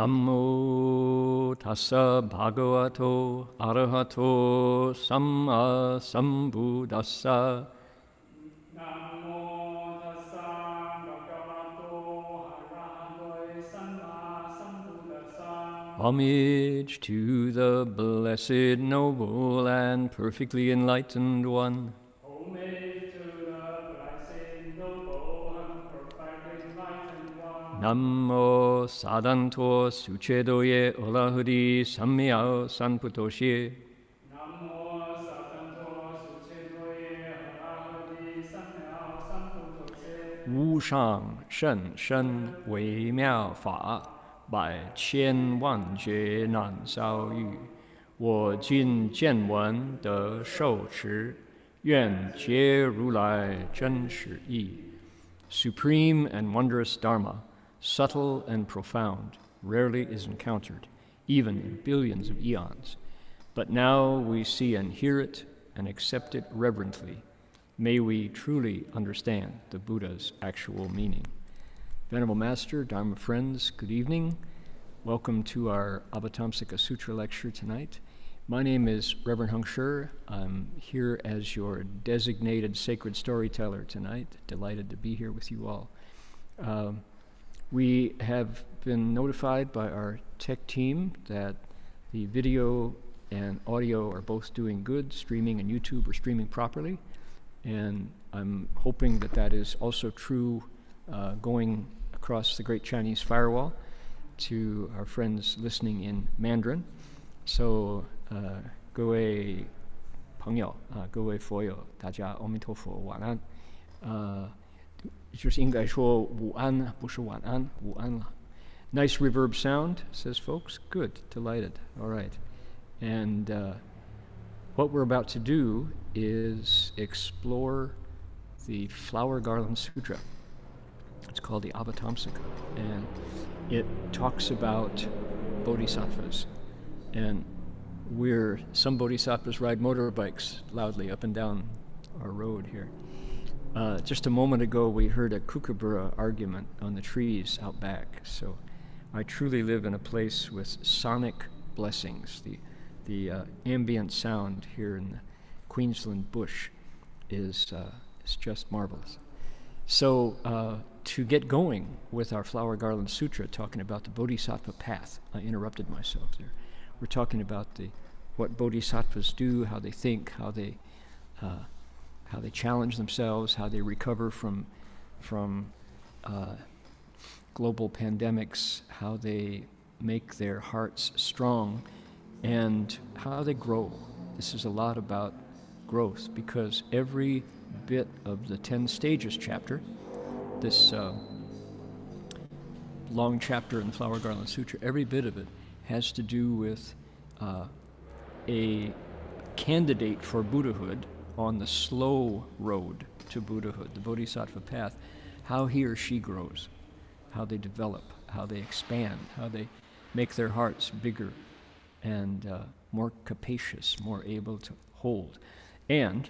Namo tassa bhagavato arahato samma sambuddhassa. Namo tassa bhagavato arahato samma sambuddhassa. Homage to the blessed, noble, and perfectly enlightened one. Namo sadanto sucedoye olahudi samyao sanputoshye. Namo sadanto sucedoye olahudi samyao sanputoshye. Wu shang shen shen wei miao fa bai qian wan jie nan sao yu. Wo jin jian wen de shou chi yuan jie ru lai zhen shi yi. Supreme and wondrous Dharma, subtle and profound, rarely is encountered, even in billions of eons. But now we see and hear it and accept it reverently. May we truly understand the Buddha's actual meaning. Venerable Master, Dharma friends, good evening. Welcome to our Avatamsaka Sutra lecture tonight. My name is Reverend Heng Sure. I'm here as your designated sacred storyteller tonight. Delighted to be here with you all. We have been notified by our tech team that the video and audio are both doing good. Streaming and YouTube are streaming properly. And I'm hoping that that is also true going across the Great Chinese Firewall to our friends listening in Mandarin. So, Goei Pengyao, Goei Foyo, Daja Omitofo Wanan. 就是应该说午安，不是晚安，午安了。 Nice reverb sound, says folks. Good, delighted. All right. And what we're about to do is explore the Flower Garland Sutra. It's called the Avatamsaka, and it talks about bodhisattvas. And some bodhisattvas ride motorbikes loudly up and down our road here. Just a moment ago, we heard a kookaburra argument on the trees out back. So I truly live in a place with sonic blessings. The ambient sound here in the Queensland bush is just marvelous. So to get going with our Flower Garland Sutra, talking about the Bodhisattva path, I interrupted myself there. We're talking about what bodhisattvas do, how they think, how they challenge themselves, how they recover from global pandemics, how they make their hearts strong, and how they grow. This is a lot about growth, because every bit of the 10 stages chapter, this long chapter in the Flower Garland Sutra, every bit of it has to do with a candidate for Buddhahood on the slow road to Buddhahood, the Bodhisattva path, how he or she grows, how they develop, how they expand, how they make their hearts bigger and more capacious, more able to hold. And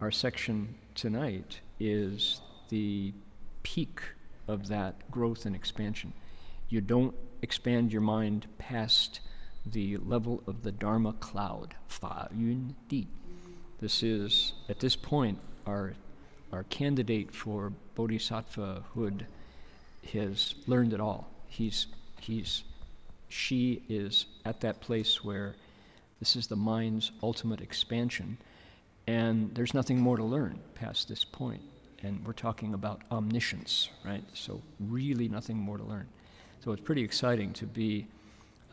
our section tonight is the peak of that growth and expansion. You don't expand your mind past the level of the Dharma cloud, Fa Yun Di. This is, at this point, our candidate for bodhisattvahood has learned it all. She is at that place where this is the mind's ultimate expansion, and there's nothing more to learn past this point. And we're talking about omniscience, right? So really nothing more to learn. So it's pretty exciting to be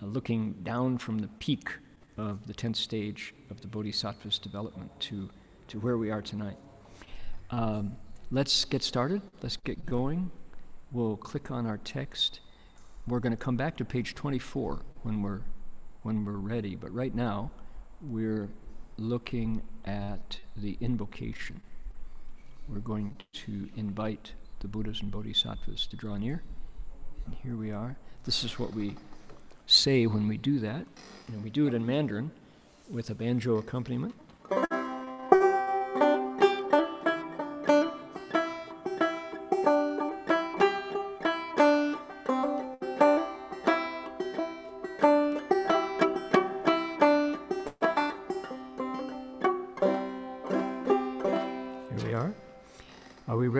looking down from the peak of the 10th stage of the Bodhisattva's development to where we are tonight. Let's get started. Let's get going. We'll click on our text. We're going to come back to page 24 when we're ready. But right now, we're looking at the invocation. We're going to invite the Buddhas and Bodhisattvas to draw near. And here we are. This is what we say when we do that, and we do it in Mandarin with a banjo accompaniment.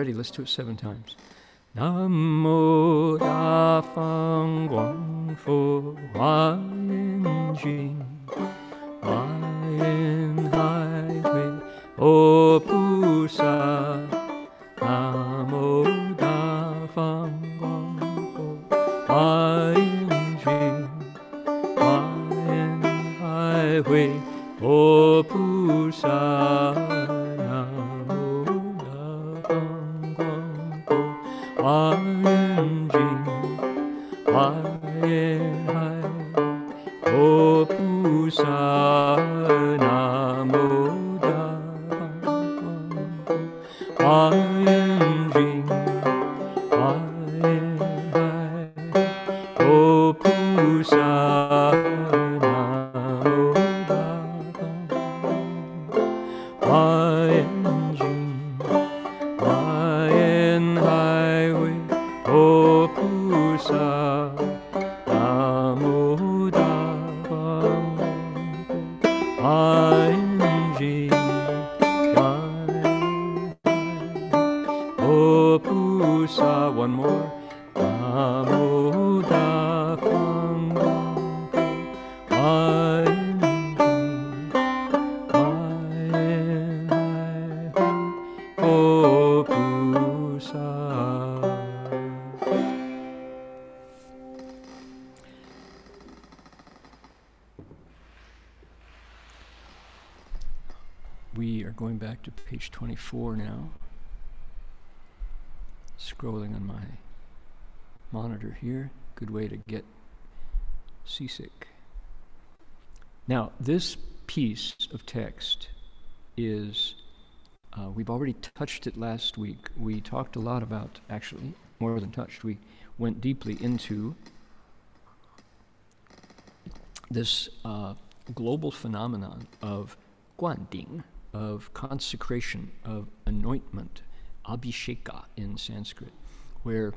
already. Let's do it 7 times. Namu Da Fang Guang Fu Huan Jing Huan Hai Hui O Pu Sa Namu Da Fang Guang Fu Huan Jing Huan Hai Hui O Pu Sa Page 24 now, scrolling on my monitor here. Good way to get seasick. Now this piece of text is, we've already touched it last week. We talked a lot about, actually more than touched, we went deeply into this global phenomenon of Guan Ding, of consecration, of anointment, Abhisheka in Sanskrit, where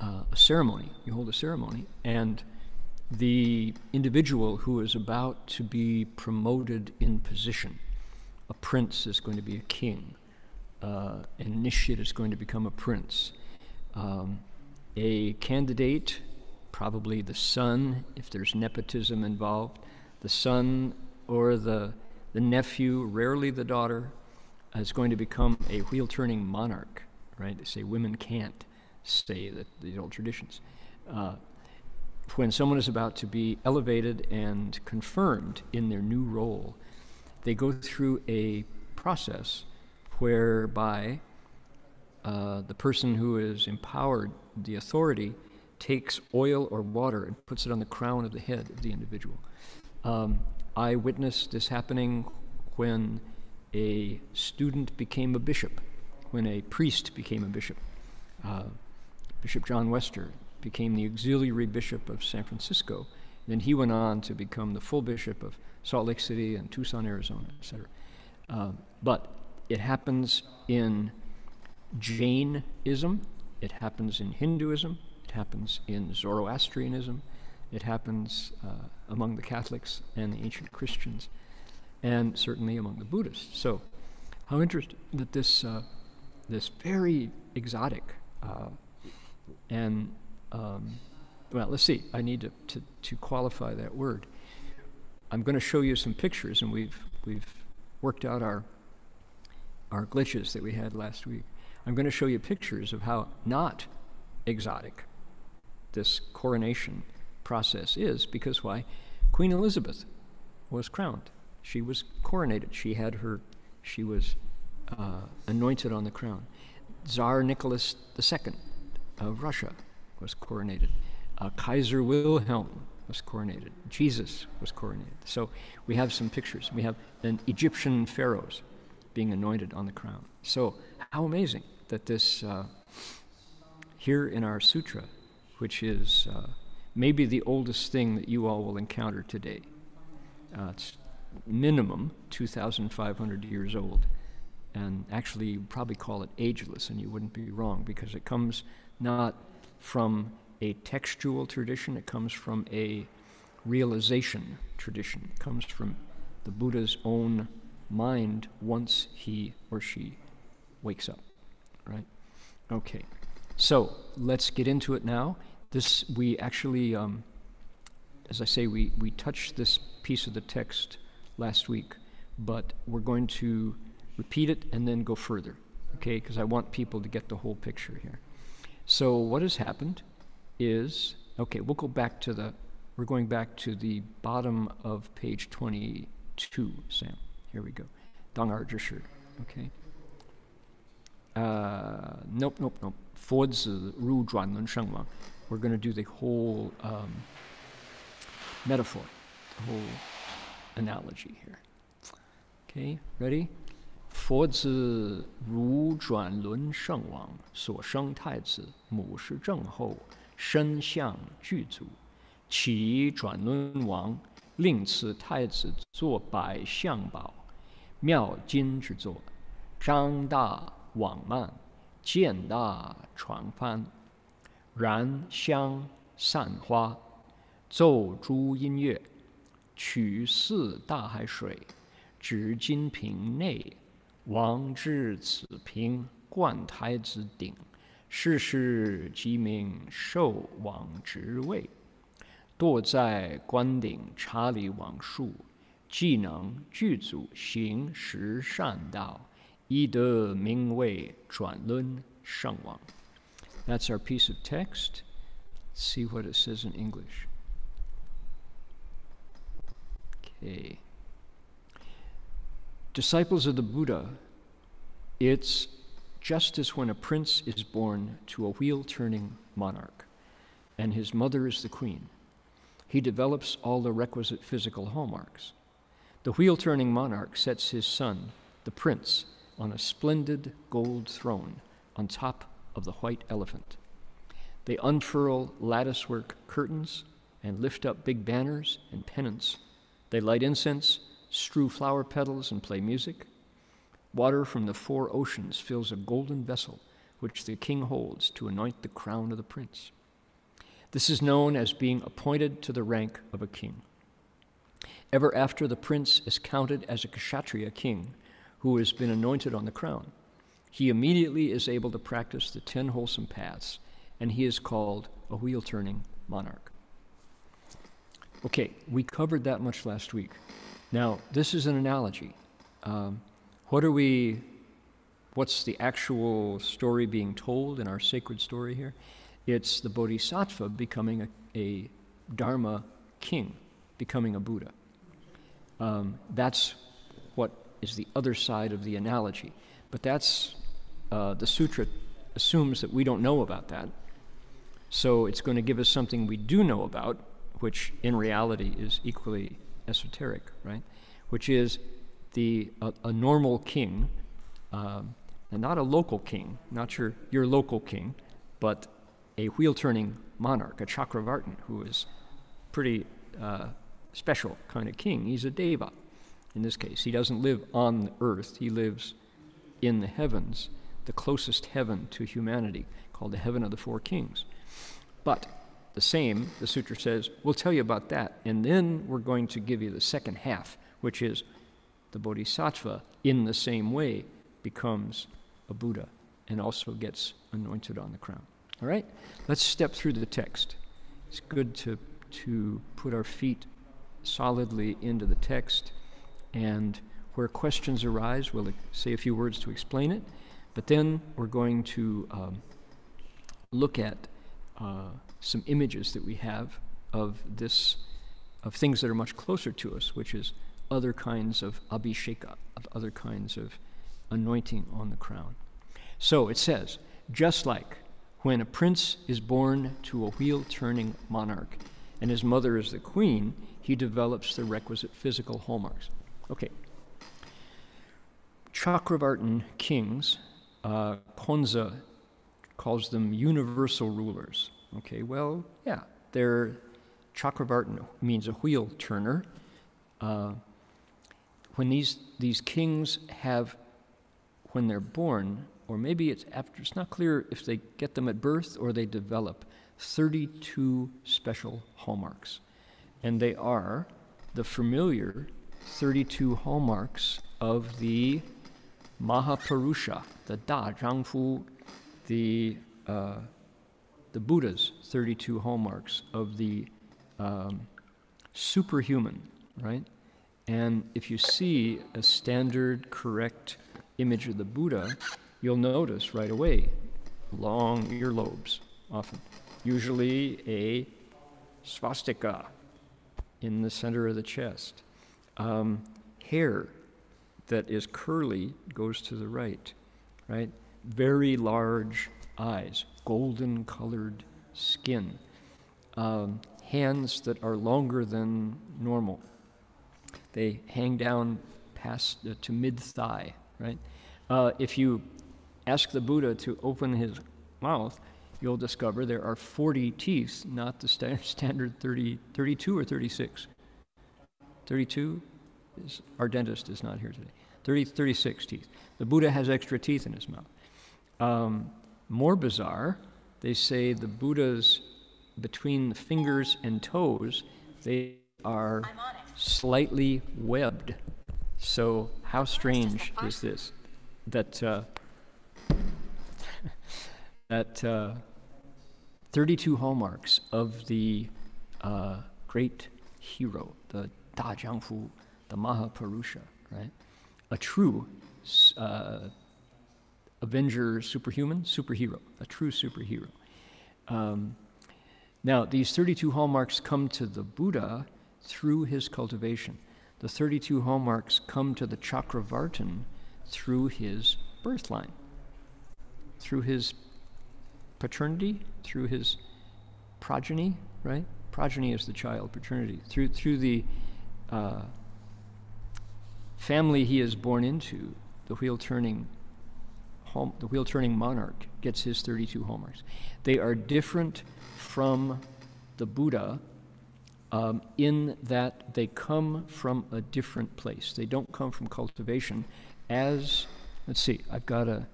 a ceremony, you hold a ceremony, and the individual who is about to be promoted in position, a prince is going to be a king, an initiate is going to become a prince, a candidate, probably the son, if there's nepotism involved, the son or the nephew, rarely the daughter, is going to become a wheel-turning monarch, right? They say women can't say that, these old traditions. When someone is about to be elevated and confirmed in their new role, they go through a process whereby the person who is empowered, the authority, takes oil or water and puts it on the crown of the head of the individual. I witnessed this happening when a student became a bishop, when a priest became a bishop. Bishop John Wester became the auxiliary bishop of San Francisco. Then he went on to become the full bishop of Salt Lake City and Tucson, Arizona, etc. But it happens in Jainism, it happens in Hinduism, it happens in Zoroastrianism, it happens among the Catholics and the ancient Christians, and certainly among the Buddhists. So how interesting that this, this very exotic, well, let's see, I need to qualify that word. I'm going to show you some pictures, and we've worked out our glitches that we had last week. I'm going to show you pictures of how not exotic this coronation process is, because why? Queen Elizabeth was crowned. She was coronated. She had her, she was anointed on the crown. Tsar Nicholas II of Russia was coronated. Kaiser Wilhelm was coronated. Jesus was coronated. So we have some pictures. We have an Egyptian pharaohs being anointed on the crown. So how amazing that this, here in our sutra, which is maybe the oldest thing that you all will encounter today. It's minimum 2,500 years old, and actually you'd probably call it ageless, and you wouldn't be wrong, because it comes not from a textual tradition, it comes from a realization tradition. It comes from the Buddha's own mind once he or she wakes up. right? Okay, so let's get into it now. This, we actually, as I say, we touched this piece of the text last week, but we're going to repeat it and then go further, okay? Because I want people to get the whole picture here. So what has happened is, okay, we'll go back to the, we're going back to the bottom of page 22, Sam. Here we go. Dangar Drishir, okay? Nope. Fodzi Ru Juan Nun Shengwang. We're going to do the whole metaphor, the whole analogy here. Okay, ready? Fodzi Ru Juan Lun Shengwang, So Sheng Tai Zi, Mu Shi Zheng Ho, Shen Xiang Ju Zu, Qi Juan Lun Wang, Ling Ci Tai Zi Zuo Bai Xiang Bao, Miao Jin Zhi Zuo, Zhang Da Wang Man, Jian Da Chuang Fan, Ran Xiang San Hua, Zou Zhu Yin Yue, Qu Si Da Hai Shui, Zhi Jin Ping Nei, Wang Zhi Ci Ping, Guan Tai Zi Ding, Shi Shi Ji Ming Shou Wang Zhi Wei, Duo Zai Guan Ding Cha Li Wang Shu, Ji Neng Ju Zu Xing Shi Shan Dao, Yi De Ming Wei Chuan Lun Sheng Wang. That's our piece of text. Let's see what it says in English. Okay. Disciples of the Buddha, it's just as when a prince is born to a wheel-turning monarch, and his mother is the queen. He develops all the requisite physical hallmarks. The wheel-turning monarch sets his son, the prince, on a splendid gold throne on top of the white elephant. They unfurl latticework curtains and lift up big banners and pennants. They light incense, strew flower petals, and play music. Water from the four oceans fills a golden vessel which the king holds to anoint the crown of the prince. This is known as being appointed to the rank of a king. Ever after, the prince is counted as a Kshatriya king who has been anointed on the crown. He immediately is able to practice the 10 wholesome paths, and he is called a wheel-turning monarch. Okay, we covered that much last week. Now, this is an analogy. What's the actual story being told in our sacred story here? It's the Bodhisattva becoming a Dharma king, becoming a Buddha. That's what is the other side of the analogy. But that's... the sutra assumes that we don't know about that, so it's going to give us something we do know about, which in reality is equally esoteric, right? Which is the a normal king, and not a local king, not your local king, but a wheel-turning monarch, a Chakravartin, who is pretty special kind of king. He's a deva. In this case, he doesn't live on the earth; he lives in the heavens, the closest heaven to humanity, called the heaven of the four kings. But the same, the sutra says, we'll tell you about that, and then we're going to give you the second half, which is the Bodhisattva, in the same way, becomes a Buddha and also gets anointed on the crown. All right? Let's step through the text. It's good to put our feet solidly into the text, and where questions arise, we'll say a few words to explain it. But then we're going to look at some images that we have of things that are much closer to us, which is other kinds of Abhisheka, of other kinds of anointing on the crown. So it says, just like when a prince is born to a wheel-turning monarch and his mother is the queen, he develops the requisite physical hallmarks. Okay. Chakravartin kings, Konza calls them universal rulers. Okay, well, yeah, they're, Chakravartin means a wheel turner. When these kings have, when they're born, or maybe it's after, it's not clear if they get them at birth or they develop 32 special hallmarks. And they are the familiar 32 hallmarks of the Mahapurusha, the Da Zhang Fu the Buddha's 32 hallmarks of the superhuman, right? And if you see a standard, correct image of the Buddha, you'll notice right away long earlobes, often, usually a swastika in the center of the chest. Hair that is curly goes to the right, right? Very large eyes, golden-colored skin, hands that are longer than normal. They hang down past to mid-thigh, right? If you ask the Buddha to open his mouth, you'll discover there are 40 teeth, not the standard 30, 32 or 36. 32? Our dentist is not here today. 36 teeth. The Buddha has extra teeth in his mouth. More bizarre, they say the Buddha's, between the fingers and toes, they are slightly webbed. So how strange is this? That, 32 hallmarks of the great hero, the Da Zhang Fu, the Mahapurusha, right? A true Avenger, superhero, a true superhero. Now, these 32 hallmarks come to the Buddha through his cultivation. The 32 hallmarks come to the Chakravartin through his birthline, through his paternity, through his progeny, right? Progeny is the child, paternity. Through the family he is born into, the wheel-turning monarch gets his 32 hallmarks. They are different from the Buddha in that they come from a different place. They don't come from cultivation as, let's see, I've got a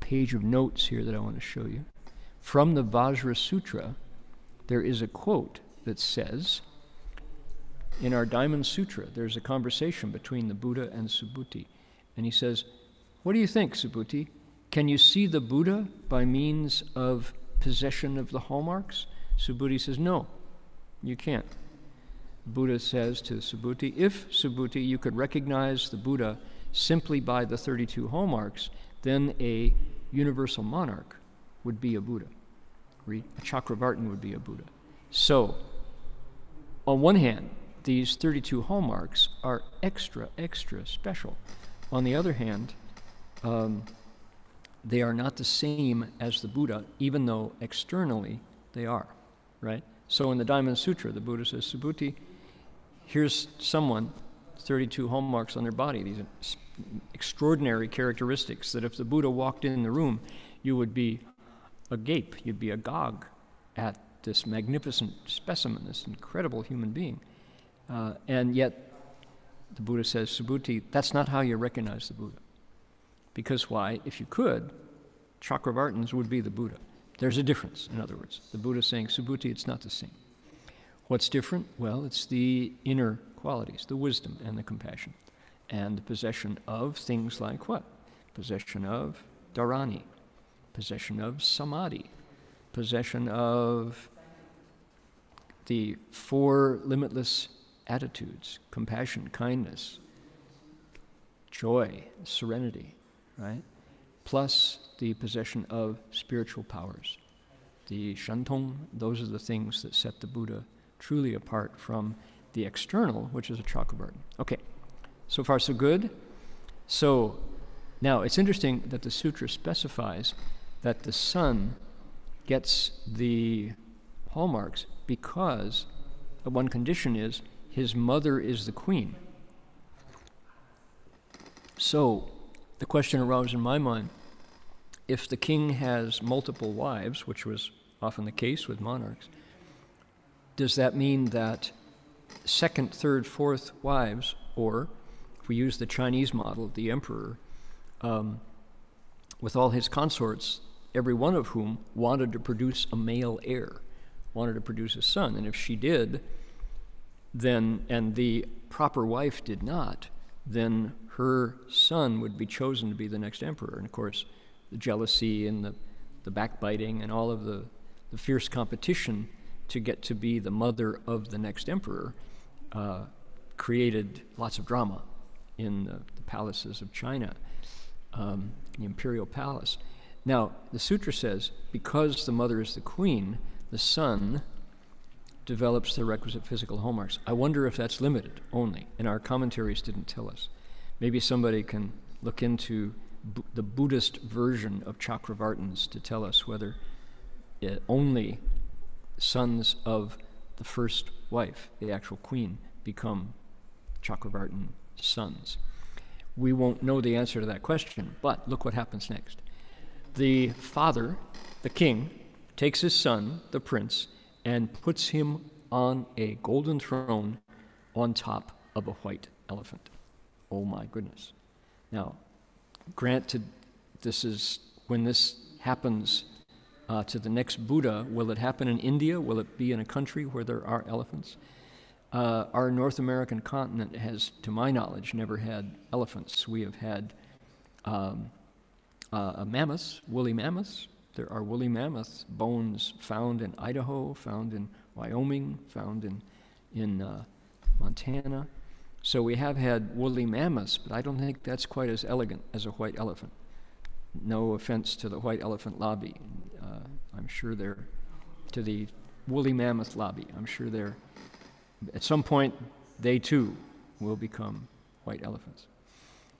page of notes here that I want to show you. From the Vajra Sutra, there is a quote that says, in our Diamond Sutra, there's a conversation between the Buddha and Subhuti, and he says, "What do you think, Subhuti? Can you see the Buddha by means of possession of the hallmarks?" Subhuti says, "No, you can't." Buddha says to Subhuti, "If, Subhuti, you could recognize the Buddha simply by the 32 hallmarks, then a universal monarch would be a Buddha. A Chakravartin would be a Buddha." So, on one hand, these 32 hallmarks are extra, extra special. On the other hand, they are not the same as the Buddha, even though externally they are, right? So in the Diamond Sutra, the Buddha says, "Subhuti, here's someone, 32 hallmarks on their body, these extraordinary characteristics that if the Buddha walked in the room, you would be agape, you'd be agog at this magnificent specimen, this incredible human being." And yet, the Buddha says, "Subhuti, that's not how you recognize the Buddha." Because why? If you could, Chakravartins would be the Buddha. There's a difference, in other words. The Buddha saying, "Subhuti, it's not the same." What's different? Well, it's the inner qualities, the wisdom and the compassion, and the possession of things like what? Possession of dharani, possession of samadhi, possession of the four limitless attitudes, compassion, kindness, joy, serenity, right? Plus the possession of spiritual powers, the shantong. Those are the things that set the Buddha truly apart from the external, which is a Chakravartin. Okay, so far so good. So now it's interesting that the sutra specifies that the son gets the hallmarks because one condition is his mother is the queen. So the question arose in my mind, if the king has multiple wives, which was often the case with monarchs, does that mean that second, third, fourth wives, or if we use the Chinese model, the emperor, with all his consorts, every one of whom wanted to produce a male heir, wanted to produce a son, and if she did, then, and the proper wife did not, then her son would be chosen to be the next emperor. And of course, the jealousy and the backbiting and all of the fierce competition to get to be the mother of the next emperor created lots of drama in the palaces of China, the imperial palace. Now, the sutra says, because the mother is the queen, the son develops the requisite physical hallmarks. I wonder if that's limited only, and our commentaries didn't tell us. Maybe somebody can look into the Buddhist version of Chakravartin's to tell us whether only sons of the first wife, the actual queen, become Chakravartin sons. We won't know the answer to that question, but look what happens next. The father, the king, takes his son, the prince, and puts him on a golden throne on top of a white elephant. Oh my goodness. Now, granted, this is when this happens to the next Buddha, will it happen in India? Will it be in a country where there are elephants? Our North American continent has, to my knowledge, never had elephants. We have had mammoths, woolly mammoths. There are woolly mammoth bones found in Idaho, found in Wyoming, found in Montana. So we have had woolly mammoths, but I don't think that's quite as elegant as a white elephant. No offense to the white elephant lobby. I'm sure they're, to the woolly mammoth lobby, I'm sure they're, at some point, they too will become white elephants.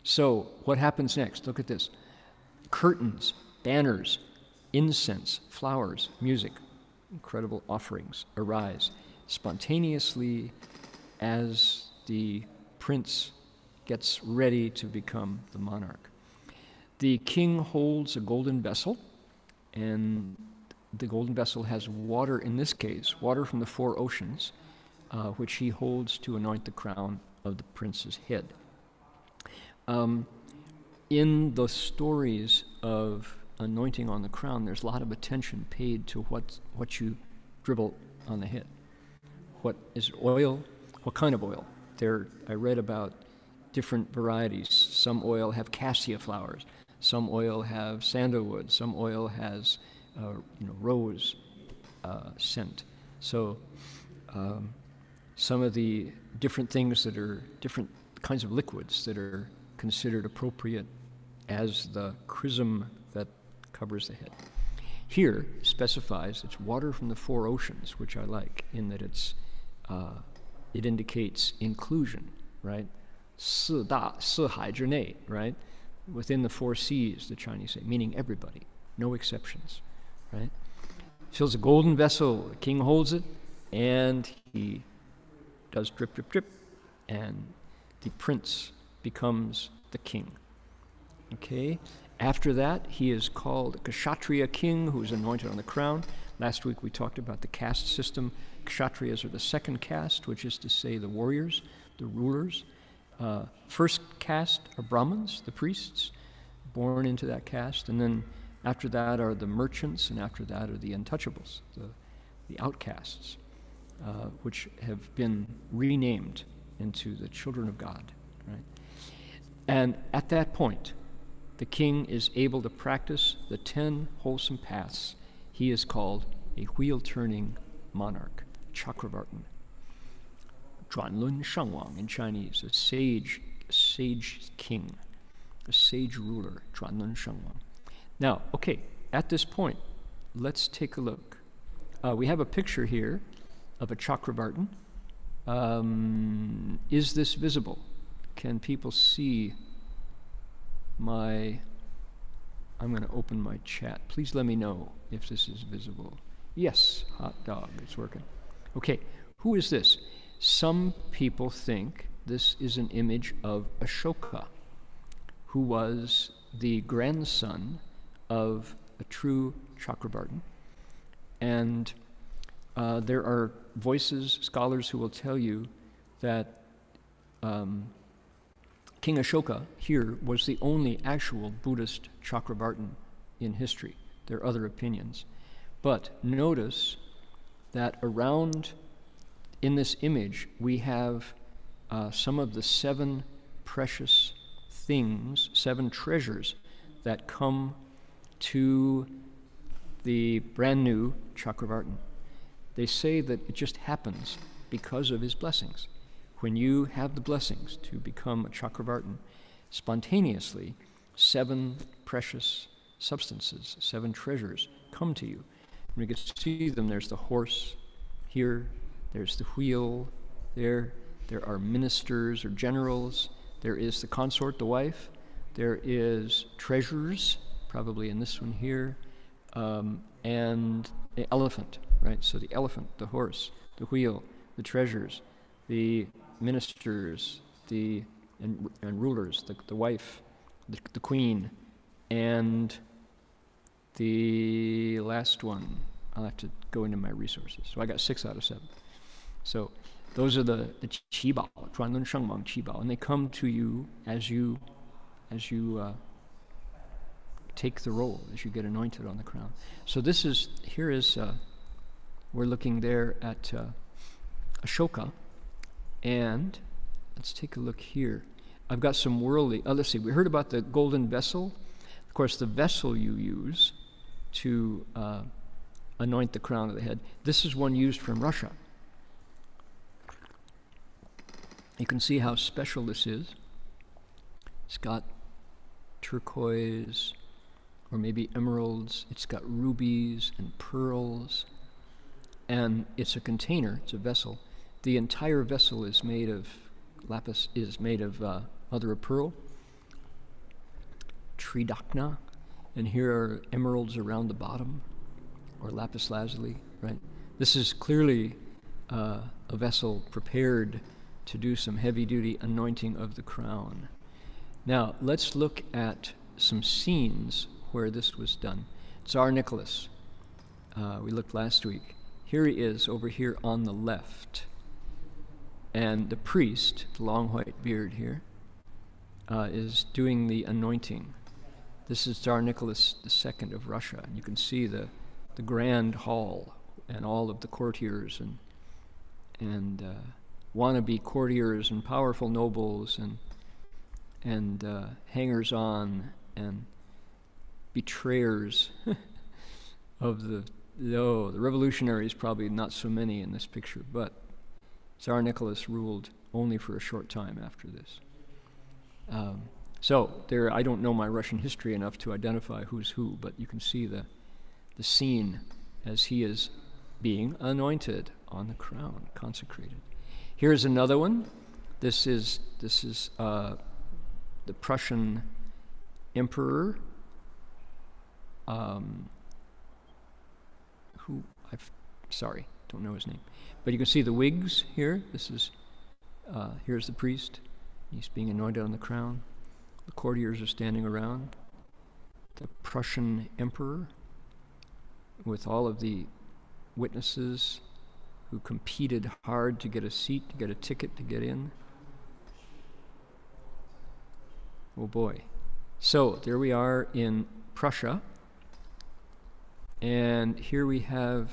So what happens next? Look at this. Curtains, banners, incense, flowers, music, incredible offerings arise spontaneously as the prince gets ready to become the monarch. The king holds a golden vessel, and the golden vessel has water, in this case, water from the four oceans, which he holds to anoint the crown of the prince's head. In the stories of anointing on the crown, there's a lot of attention paid to what you dribble on the head. What is oil? What kind of oil? There, I read about different varieties. Some oil have cassia flowers. Some oil have sandalwood. Some oil has rose scent. So some of the different things that are different kinds of liquids that are considered appropriate as the chrism that covers the head. Here specifies it's water from the four oceans, which I like in that it's it indicates inclusion, right? 四海之内, right? Within the four seas, the Chinese say, meaning everybody, no exceptions, right? Fills a golden vessel, the king holds it, and he does drip, drip, drip, and the prince becomes the king. Okay? After that, he is called Kshatriya king, who is anointed on the crown. Last week we talked about the caste system. Kshatriyas are the second caste, which is to say the warriors, the rulers. First caste are Brahmins, the priests, born into that caste. And then after that are the merchants, and after that are the untouchables, the outcasts, which have been renamed into the children of God. Right? And at that point, the king is able to practice the 10 wholesome paths. He is called a wheel-turning monarch, Chakravartin. Zhuan Lun Shangwang in Chinese, a sage king, a sage ruler, Zhuan Lun Shangwang. Now, okay, at this point, let's take a look. We have a picture here of a Chakravartin. Is this visible? Can people see my... I'm going to open my chat. Please let me know if this is visible. Yes, hot dog, it's working. Okay, who is this? Some people think this is an image of Ashoka, who was the grandson of a true Chakravartin. And there are voices, scholars, who will tell you that King Ashoka here was the only actual Buddhist Chakravartin in history. There are other opinions. But notice that around, in this image, we have some of the 7 precious things, 7 treasures that come to the brand new Chakravartin. They say that it just happens because of his blessings. When you have the blessings to become a Chakravartin, spontaneously, 7 precious substances, 7 treasures come to you. And you can see them. There's the horse here, there's the wheel there are ministers or generals, there is the consort, the wife, there is treasures, probably in this one here, and the elephant, right? So the elephant, the horse, the wheel, the treasures, the ministers, and rulers, the wife, the queen, and the last one. I'll have to go into my resources. So I got 6 out of 7. So those are the Chibao, Chuanlun Shengwang Chibao, and they come to you as you take the role, as you get anointed on the crown. So this is, here is, we're looking there at Ashoka, and let's take a look here. I've got some worldly, let's see, we heard about the golden vessel. Of course, the vessel you use to anoint the crown of the head. This is one used from Russia. You can see how special this is. It's got turquoise, or maybe emeralds. It's got rubies and pearls. And it's a container, it's a vessel. The entire vessel is made of lapis, is made of mother of pearl, tridacna, and here are emeralds around the bottom, or lapis lazuli, right? This is clearly a vessel prepared to do some heavy-duty anointing of the crown. Now, let's look at some scenes where this was done. Tsar Nicholas, we looked last week. Here he is over here on the left. And the priest, the long white beard here, is doing the anointing. This is Tsar Nicholas II of Russia. And you can see the grand hall and all of the courtiers and wannabe courtiers and powerful nobles and hangers-on and betrayers of the revolutionaries, probably not so many in this picture, but Tsar Nicholas ruled only for a short time after this. So there, I don't know my Russian history enough to identify who's who, but you can see the scene as he is being anointed on the crown, consecrated. Here's another one. This is the Prussian emperor, don't know his name. But you can see the wigs here. This is, here's the priest. He's being anointed on the crown. The courtiers are standing around. The Prussian emperor with all of the witnesses who competed hard to get a seat, to get a ticket, to get in. Oh boy. So there we are in Prussia. And here we have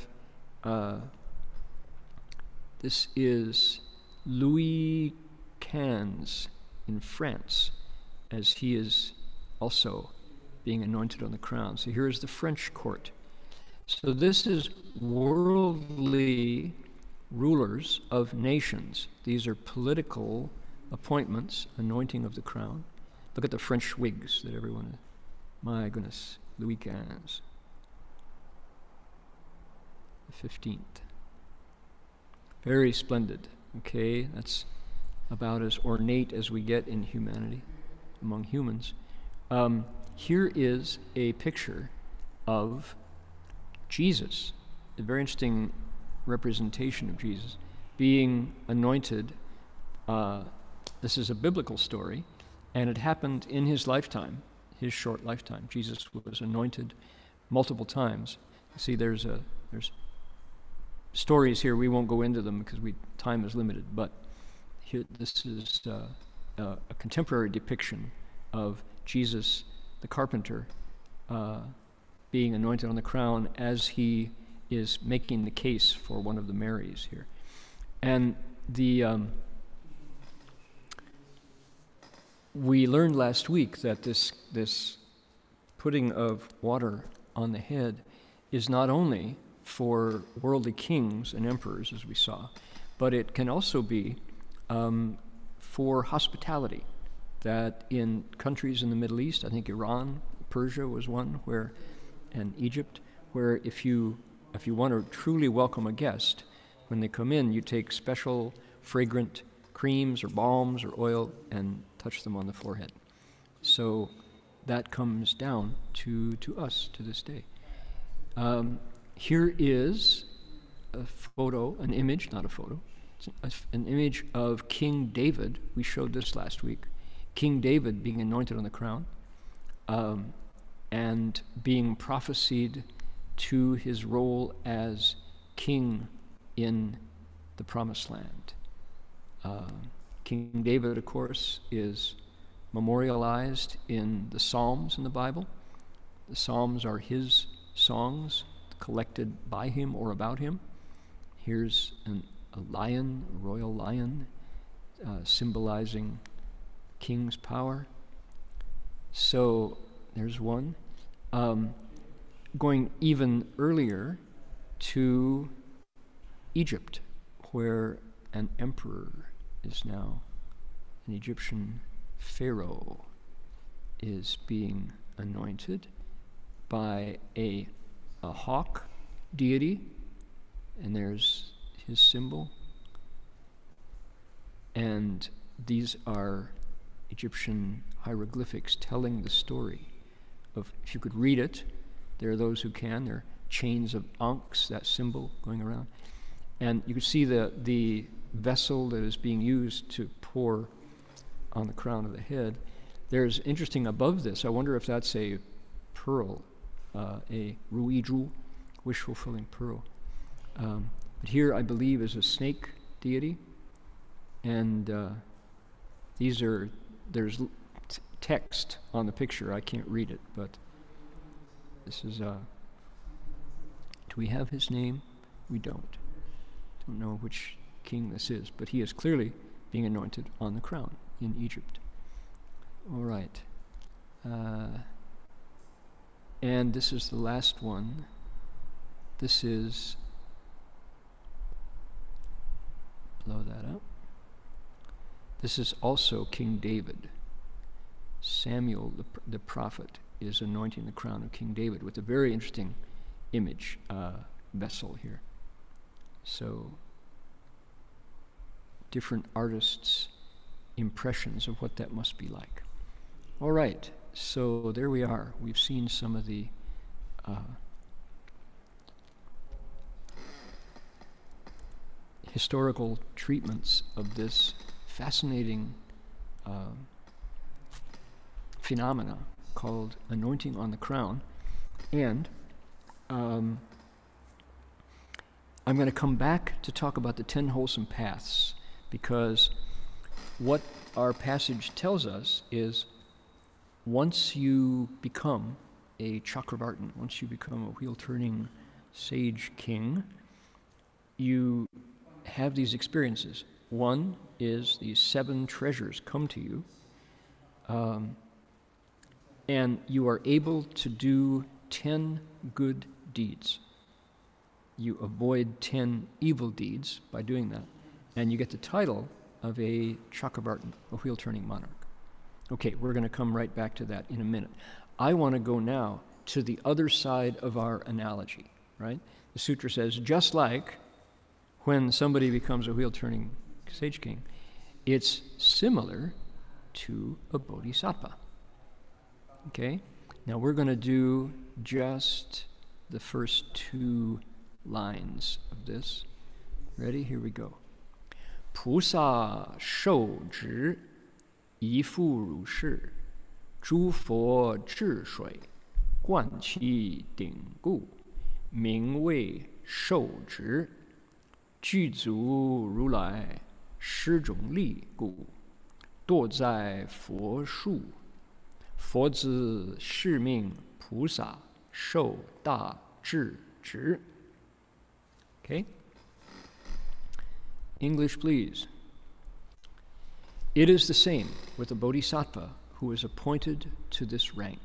this is Louis XV in France, as he is also being anointed on the crown. So here is the French court. So this is worldly rulers of nations. These are political appointments, anointing of the crown. Look at the French wigs that everyone, my goodness, Louis XV, the 15th. Very splendid, okay? That's about as ornate as we get in humanity, among humans. Here is a picture of Jesus, a very interesting representation of Jesus, being anointed. This is a biblical story, and it happened in his lifetime, his short lifetime. Jesus was anointed multiple times. You see, there's stories here, we won't go into them because time is limited, but here, this is a contemporary depiction of Jesus the carpenter being anointed on the crown as he is making the case for one of the Marys here. And we learned last week that this putting of water on the head is not only for worldly kings and emperors, as we saw, but it can also be for hospitality. That in countries in the Middle East, I think Iran, Persia was one, where, and Egypt, where if you want to truly welcome a guest, when they come in, you take special fragrant creams or balms or oil and touch them on the forehead. So that comes down to us to this day. Here is a photo, an image, not a photo, an image of King David. We showed this last week. King David being anointed on the crown and being prophesied to his role as king in the Promised Land. King David, of course, is memorialized in the Psalms in the Bible. The Psalms are his songs collected by him or about him. Here's a lion, a royal lion, symbolizing king's power. So there's one. Going even earlier to Egypt, where an emperor is now, an Egyptian pharaoh is being anointed by a hawk deity, and there's his symbol. And these are Egyptian hieroglyphics telling the story of, if you could read it, there are those who can, there are chains of ankhs, that symbol going around. And you can see the vessel that is being used to pour on the crown of the head. There's interesting above this, I wonder if that's a pearl, a ruiju, wish-fulfilling pearl. But here, I believe, is a snake deity. And these are, there's text on the picture. I can't read it, but this is, do we have his name? We don't. Don't know which king this is, but he is clearly being anointed on the crown in Egypt. All right. And this is the last one. This is, blow that up. This is also King David. Samuel, the prophet, is anointing the crown of King David with a very interesting image, vessel here. So different artists' impressions of what that must be like. All right, so there we are. We've seen some of the historical treatments of this fascinating phenomena called anointing on the crown. And I'm going to come back to talk about the 10 wholesome paths, because what our passage tells us is once you become a Chakravartin, once you become a wheel-turning sage king, you have these experiences. One is these 7 treasures come to you, and you are able to do 10 good deeds. You avoid 10 evil deeds by doing that, and you get the title of a Chakravartin, a wheel-turning monarch. Okay, we're going to come right back to that in a minute. I want to go now to the other side of our analogy, right? The sutra says, just like when somebody becomes a wheel-turning sage king, it's similar to a bodhisattva. Okay? Now we're going to do just the first 2 lines of this. Ready? Here we go. 菩萨受职一妇如是诸佛治水灌其鼎固名为受职具足如来施种力故堕在佛树佛子是命菩萨受大智职。 Okay? English, please. It is the same with a bodhisattva who is appointed to this rank.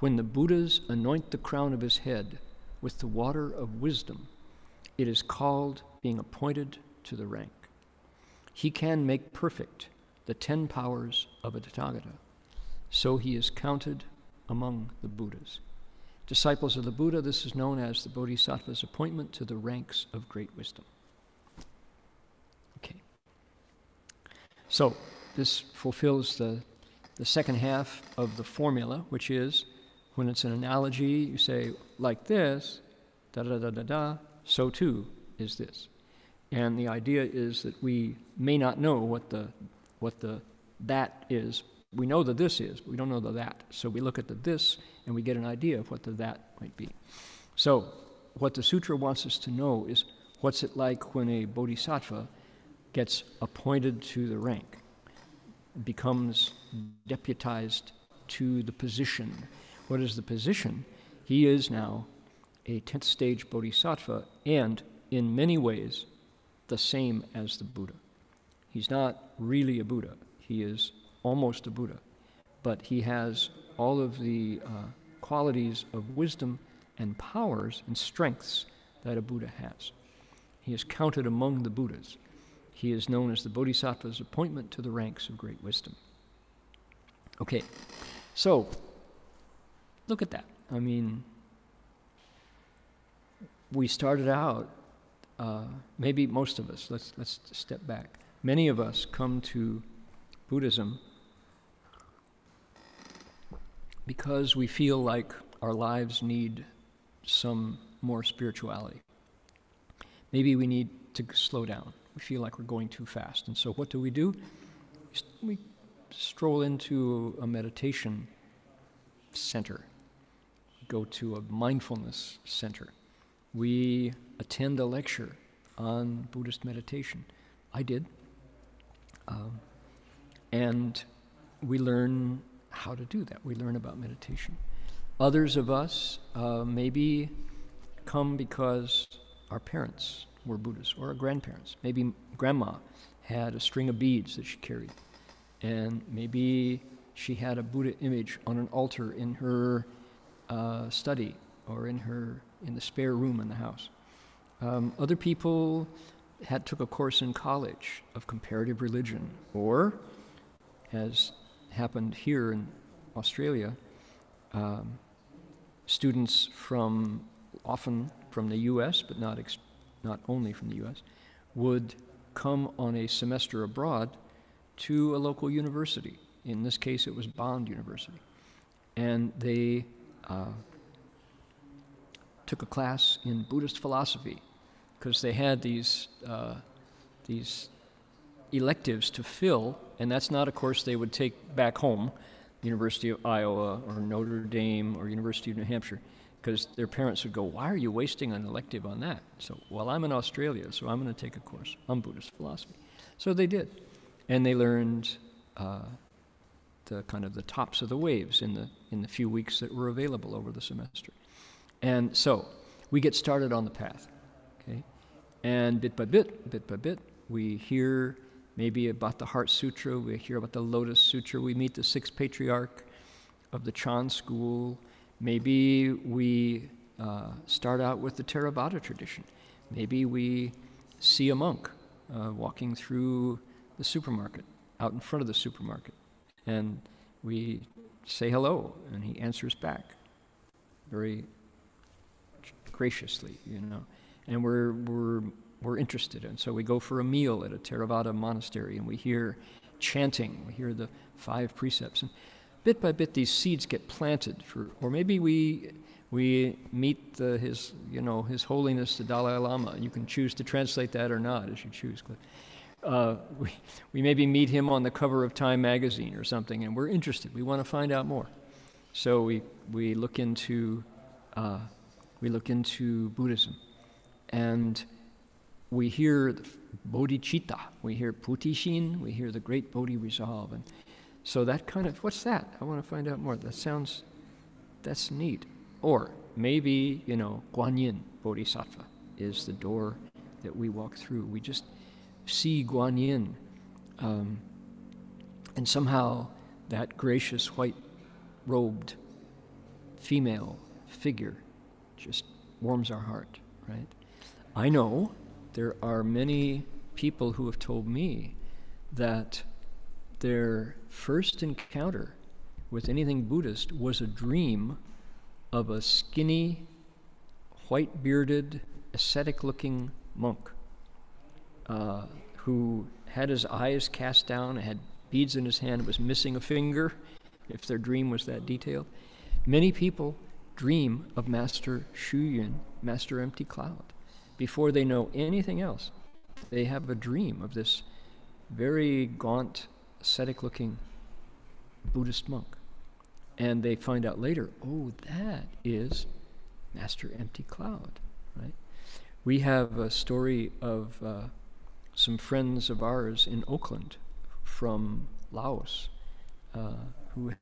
When the Buddhas anoint the crown of his head with the water of wisdom, it is called being appointed to the rank. He can make perfect the 10 powers of a Tathagata, so he is counted among the Buddhas. Disciples of the Buddha, this is known as the Bodhisattva's appointment to the ranks of great wisdom. Okay. So this fulfills the second half of the formula, which is when it's an analogy, you say, like this, da-da-da-da-da, so too is this. And the idea is that we may not know what the that is. We know that this is, but we don't know the that. So we look at the this, and we get an idea of what the that might be. So what the sutra wants us to know is what's it like when a bodhisattva gets appointed to the rank, becomes deputized to the position. What is the position? He is now a 10th stage bodhisattva, and in many ways the same as the Buddha. He's not really a Buddha. He is almost a Buddha, but he has all of the qualities of wisdom and powers and strengths that a Buddha has. He is counted among the Buddhas. He is known as the Bodhisattva's appointment to the ranks of great wisdom. Okay, so look at that. I mean, we started out, maybe most of us, let's step back. Many of us come to Buddhism because we feel like our lives need some more spirituality. Maybe we need to slow down. We feel like we're going too fast. And so what do? We stroll into a meditation center. We go to a mindfulness center. We attend a lecture on Buddhist meditation. I did. And we learn how to do that. We learn about meditation. Others of us maybe come because our parents were Buddhists, or our grandparents. Maybe grandma had a string of beads that she carried, and maybe she had a Buddha image on an altar in her study, or in the spare room in the house. Other people took a course in college of comparative religion, or, as happened here in Australia, students from, often from the U.S., but not only from the U.S., would come on a semester abroad to a local university. In this case, it was Bond University. And they took a class in Buddhist philosophy, because they had these electives to fill, and that's not a course they would take back home, University of Iowa or Notre Dame or University of New Hampshire, because their parents would go, why are you wasting an elective on that? So, well, I'm in Australia, so I'm going to take a course on Buddhist philosophy. So they did, and they learned the tops of the waves in the few weeks that were available over the semester. And so we get started on the path, okay? And bit by bit, we hear maybe about the Heart Sutra, we hear about the Lotus Sutra, we meet the 6th patriarch of the Chan school. Maybe we start out with the Theravada tradition. Maybe we see a monk walking through the supermarket, out in front of the supermarket, and we say hello, and he answers back very graciously, you know. And we're interested, and so we go for a meal at a Theravada monastery, and we hear chanting, we hear the 5 precepts. And bit by bit, these seeds get planted. Or maybe we meet His Holiness the Dalai Lama. You can choose to translate that or not, as you choose. We maybe meet him on the cover of Time magazine or something, and we're interested. We want to find out more. So we look into Buddhism, and we hear the bodhicitta, we hear putishin, we hear the great bodhi resolve. And so that kind of, what's that? I want to find out more. That's neat. Or maybe, Guanyin Bodhisattva is the door that we walk through. We just see Guanyin, and somehow that gracious white-robed female figure just warms our heart, right? I know there are many people who have told me that their first encounter with anything Buddhist was a dream of a skinny, white-bearded, ascetic-looking monk who had his eyes cast down, had beads in his hand, was missing a finger, if their dream was that detailed. Many people dream of Master Shuyun, Master Empty Cloud. Before they know anything else, they have a dream of this very gaunt, ascetic-looking Buddhist monk. And they find out later, oh, that is Master Empty Cloud, right? We have a story of some friends of ours in Oakland from Laos who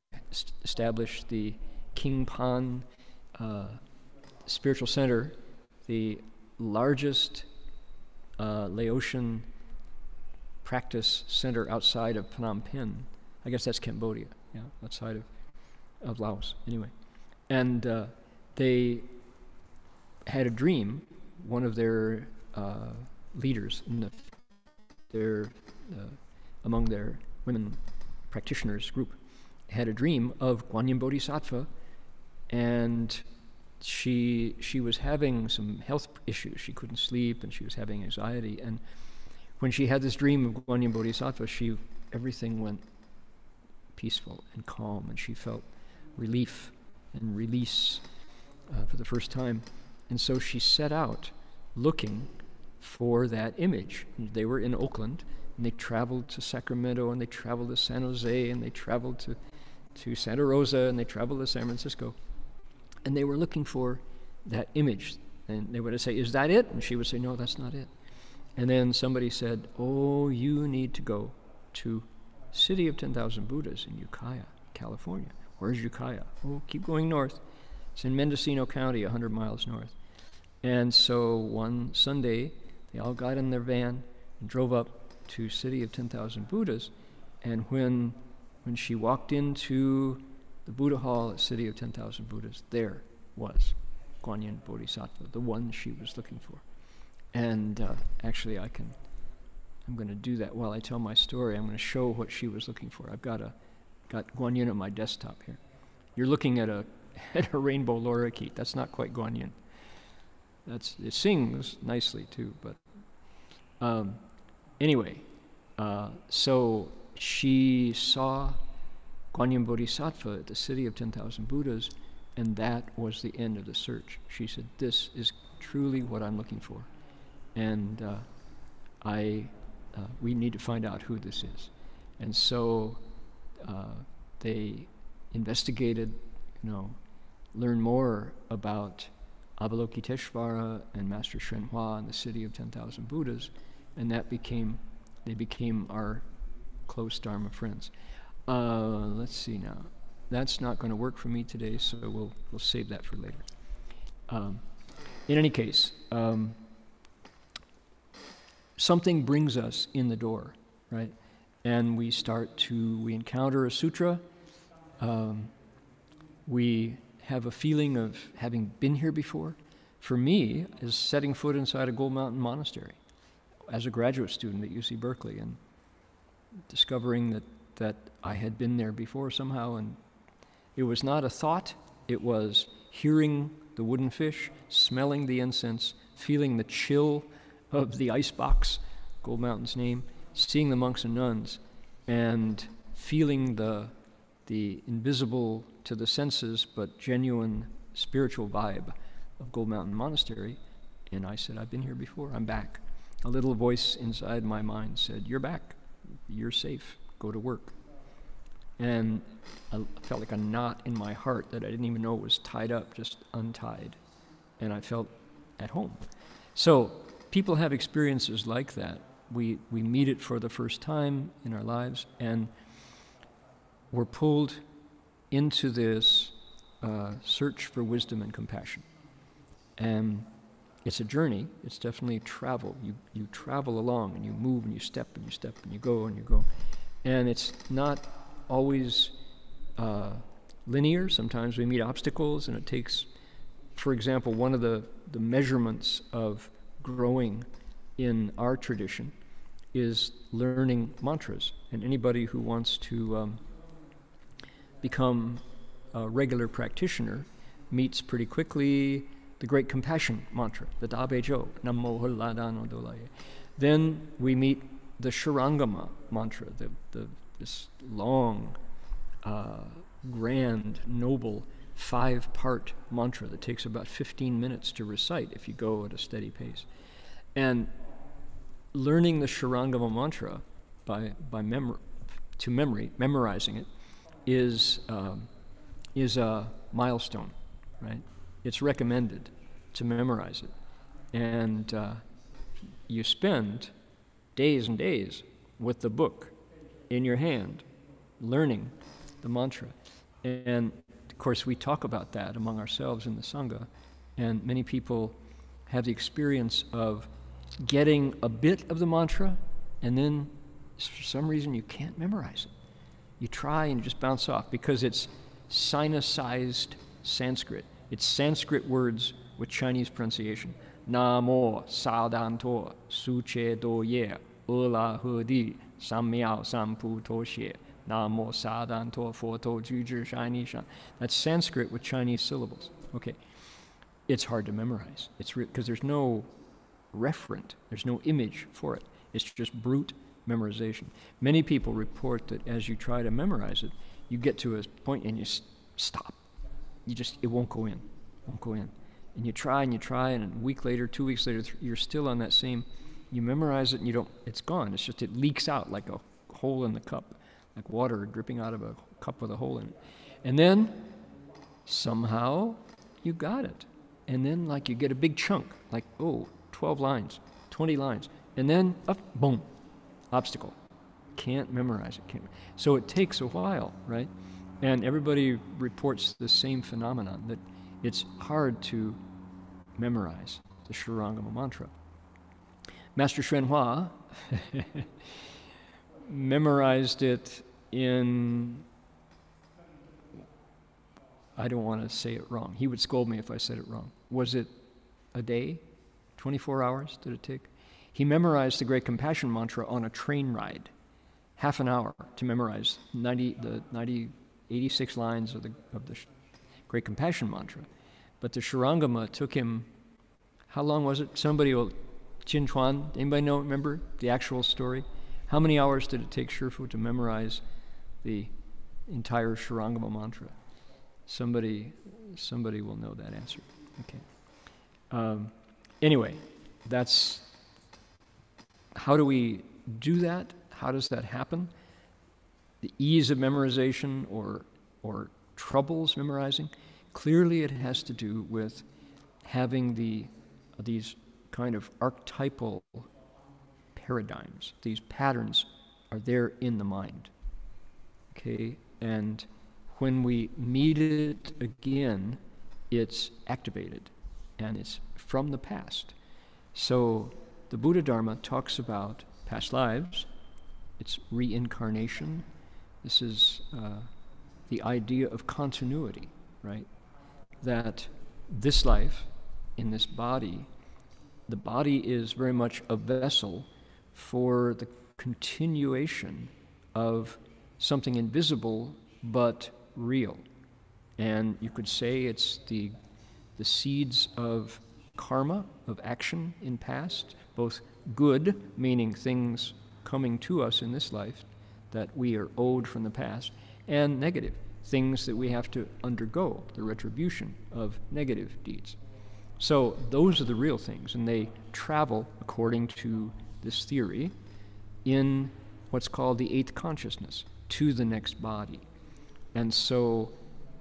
established the King Pan Spiritual Center, the largest Laotian practice center outside of Phnom Penh. I guess that's Cambodia, yeah, outside of Laos, anyway. And they had a dream, one of their leaders, in among their women practitioners group, had a dream of Guanyin Bodhisattva, and she was having some health issues. She couldn't sleep, and she was having anxiety. And when she had this dream of Guanyin Bodhisattva, everything went peaceful and calm, and she felt relief and release for the first time. And so she set out looking for that image. They were in Oakland, and they traveled to Sacramento, and they traveled to San Jose, and they traveled to Santa Rosa, and they traveled to San Francisco. And they were looking for that image. And they would say, is that it? And she would say, no, that's not it. And then somebody said, oh, you need to go to City of 10,000 Buddhas in Ukiah, California. Where's Ukiah? Oh, keep going north. It's in Mendocino County, 100 miles north. And so one Sunday, they all got in their van and drove up to City of 10,000 Buddhas. And when she walked into the Buddha Hall at City of 10,000 Buddhas, there was Guanyin Bodhisattva, the one she was looking for. And actually, I'm going to do that while I tell my story. I'm going to show what she was looking for. I've got Guanyin on my desktop here. You're looking at a rainbow lorikeet. That's not quite Guanyin. It sings nicely too, but anyway, so she saw Guanyin Bodhisattva at the City of 10,000 Buddhas, and that was the end of the search. She said, this is truly what I'm looking for, and we need to find out who this is. And so they investigated, learned more about Avalokiteshvara and Master Xuanhua and the City of 10,000 Buddhas, and they became our close Dharma friends. Let's see now. That's not going to work for me today, so we'll save that for later. In any case, something brings us in the door, right? And we encounter a sutra. We have a feeling of having been here before. For me, is setting foot inside a Gold Mountain Monastery as a graduate student at UC Berkeley, and discovering that I had been there before somehow. And it was not a thought, it was hearing the wooden fish, smelling the incense, feeling the chill of the icebox, Gold Mountain's name, seeing the monks and nuns, and feeling the invisible to the senses but genuine spiritual vibe of Gold Mountain Monastery. And I said, I've been here before, I'm back. A little voice inside my mind said, you're back, you're safe, go to work. And I felt like a knot in my heart that I didn't even know was tied up, just untied. And I felt at home. So people have experiences like that. We meet it for the first time in our lives, and we're pulled into this search for wisdom and compassion. And it's a journey. It's definitely travel. You travel along, and you move, and you step, and you step, and you go, and you go. And it's not always linear. Sometimes we meet obstacles, and it takes, for example, one of the measurements of growing in our tradition is learning mantras. And anybody who wants to become a regular practitioner meets pretty quickly the Great Compassion Mantra, the Dabejo, Nammo Hulladano Dolaye. Then we meet the Shurangama mantra, this long, grand, noble, five-part mantra that takes about 15 minutes to recite if you go at a steady pace. And learning the Shurangama mantra to memory, memorizing it, is a milestone, right? It's recommended to memorize it. And you spend days and days with the book in your hand, learning the mantra. And of course, we talk about that among ourselves in the Sangha, and many people have the experience of getting a bit of the mantra, and then for some reason you can't memorize it. You try and just bounce off, because it's Sinicized Sanskrit. It's Sanskrit words with Chinese pronunciation. Namo Sadantor Suche Doye Ula Hudi Samyao Sampu Toshie Namo Sadantor Foto Jujur Shiny Shan. That's Sanskrit with Chinese syllables. Okay. It's hard to memorize. It's because there's no referent, there's no image for it. It's just brute memorization. Many people report that as you try to memorize it, you get to a point and you stop. You just, it won't go in, won't go in. And you try and you try, and a week later, 2 weeks later, you're still on that same, you memorize it and you don't, it's gone. It's just, it leaks out like a hole in the cup, like water dripping out of a cup with a hole in it. And then somehow you got it. And then like you get a big chunk, like, oh, 12 lines, 20 lines. And then up, boom, obstacle. Can't memorize it. So it takes a while, right? And everybody reports the same phenomenon, that it's hard to memorize the Shurangama mantra. Master Xuanhua memorized it in, I don't want to say it wrong. He would scold me if I said it wrong. Was it a day? 24 hours did it take? He memorized the Great Compassion Mantra on a train ride. Half an hour to memorize 86 lines of the Great Compassion Mantra. But the Shurangama took him, how long was it? Somebody will, Jin Chuan, anybody know, remember the actual story? How many hours did it take Sherfu to memorize the entire Shurangama Mantra? Somebody will know that answer. Okay. Anyway, that's, how do we do that? How does that happen? The ease of memorization or troubles memorizing? Clearly it has to do with having these kind of archetypal paradigms. These patterns are there in the mind. Okay? And when we meet it again, it's activated, and it's from the past. So the Buddha Dharma talks about past lives. It's reincarnation. This is the idea of continuity, right? That this life, in this body, the body is very much a vessel for the continuation of something invisible but real. And you could say it's the seeds of karma, of action in past, both good, meaning things coming to us in this life that we are owed from the past, and negative, things that we have to undergo, the retribution of negative deeds. So those are the real things, and they travel, according to this theory, in what's called the eighth consciousness, to the next body. And so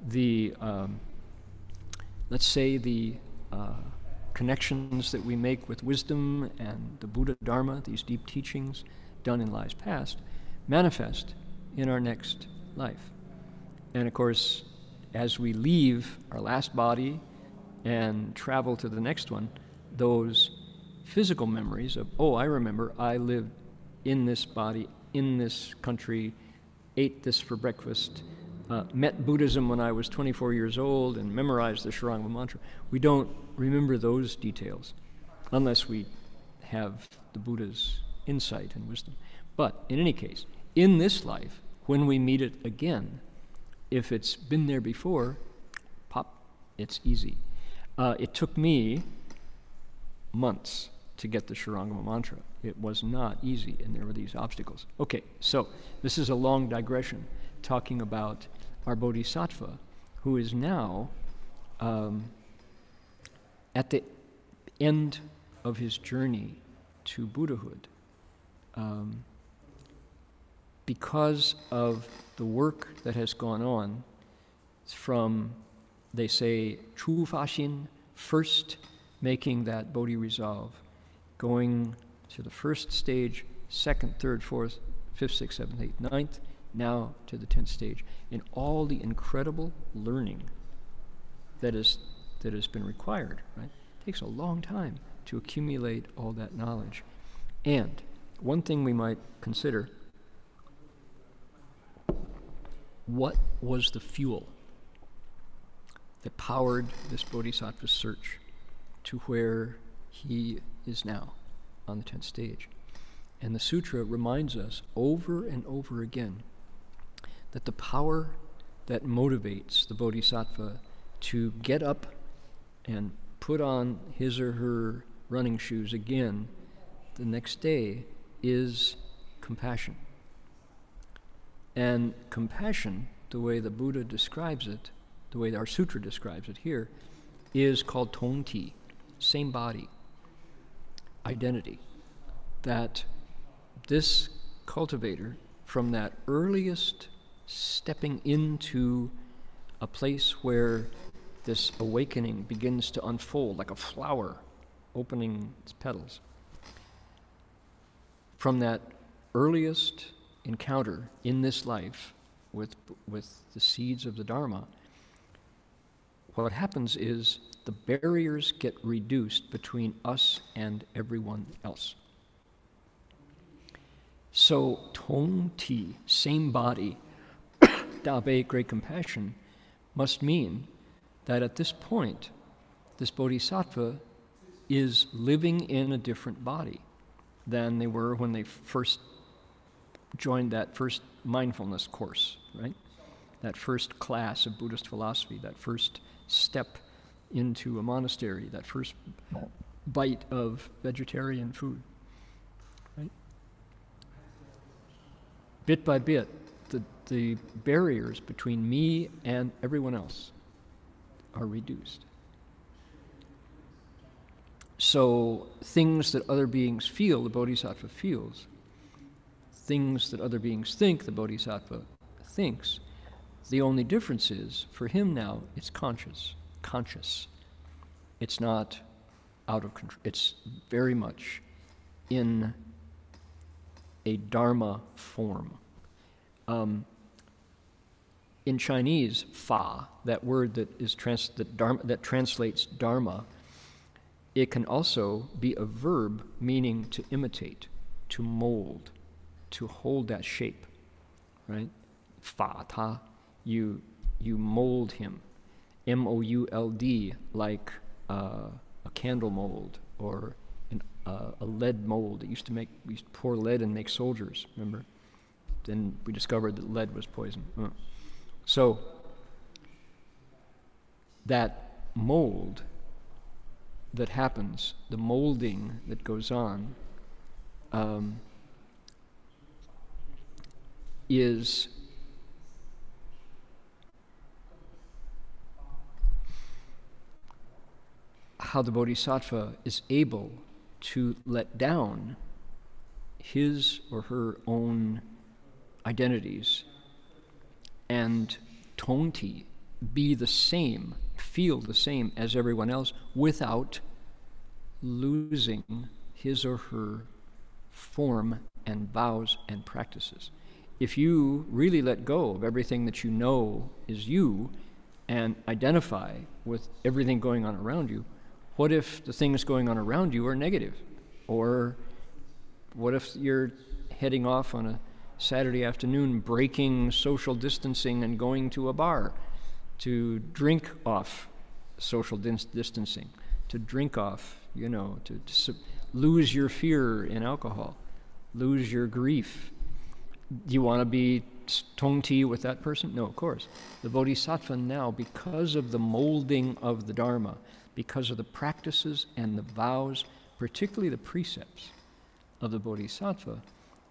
the, let's say the connections that we make with wisdom and the Buddha Dharma, these deep teachings, done in lives past, manifest in our next life. And of course, as we leave our last body and travel to the next one, those physical memories of, oh, I remember I lived in this body, in this country, ate this for breakfast, met Buddhism when I was 24 years old and memorized the Shurangama mantra. We don't remember those details unless we have the Buddha's insight and wisdom. But in any case, in this life, when we meet it again, if it's been there before, pop, it's easy. It took me months to get the Shurangama mantra. It was not easy, and there were these obstacles. Okay, so this is a long digression talking about our Bodhisattva, who is now at the end of his journey to Buddhahood. Because of the work that has gone on from, they say, Chu Fashin, first making that Bodhi resolve, going to the first stage, second, third, fourth, fifth, sixth, seventh, eighth, ninth, now to the 10th stage, and all the incredible learning that has been required, right? It takes a long time to accumulate all that knowledge. And one thing we might consider: what was the fuel that powered this Bodhisattva's search to where he is now on the 10th stage? And the sutra reminds us over and over again that the power that motivates the Bodhisattva to get up and put on his or her running shoes again the next day is compassion. And compassion, the way the Buddha describes it, the way our sutra describes it here, is called Tongti, same body, identity. That this cultivator, from that earliest stepping into a place where this awakening begins to unfold like a flower opening its petals, from that earliest encounter in this life with the seeds of the Dharma, what happens is the barriers get reduced between us and everyone else. So Tongti, same body, Dabe, great compassion, must mean that at this point, this Bodhisattva is living in a different body than they were when they first joined that first mindfulness course, right? That first class of Buddhist philosophy, that first step into a monastery, that first bite of vegetarian food, right? Bit by bit, the barriers between me and everyone else are reduced. So things that other beings feel, the Bodhisattva feels. Things that other beings think, the Bodhisattva thinks. The only difference is, for him now, it's conscious. It's not out of control. It's very much in a Dharma form. In Chinese, Fa, that word that is that translates Dharma, it can also be a verb meaning to imitate, to mold, to hold that shape, right? Fa ta, you mold him, M-O-U-L-D, like a candle mold or a lead mold. It used to make, we used to pour lead and make soldiers, remember? Then we discovered that lead was poison. So that mold that happens, the molding that goes on, is how the Bodhisattva is able to let down his or her own identities and Tongti, be the same, feel the same as everyone else without losing his or her form and vows and practices. If you really let go of everything that you know is you and identify with everything going on around you, what if the things going on around you are negative? Or what if you're heading off on a Saturday afternoon breaking social distancing and going to a bar to drink off social distancing, to drink off, you know, to lose your fear in alcohol, lose your grief. Do you want to be Tongti with that person? No, of course. The Bodhisattva now, because of the molding of the Dharma, because of the practices and the vows, particularly the precepts of the Bodhisattva,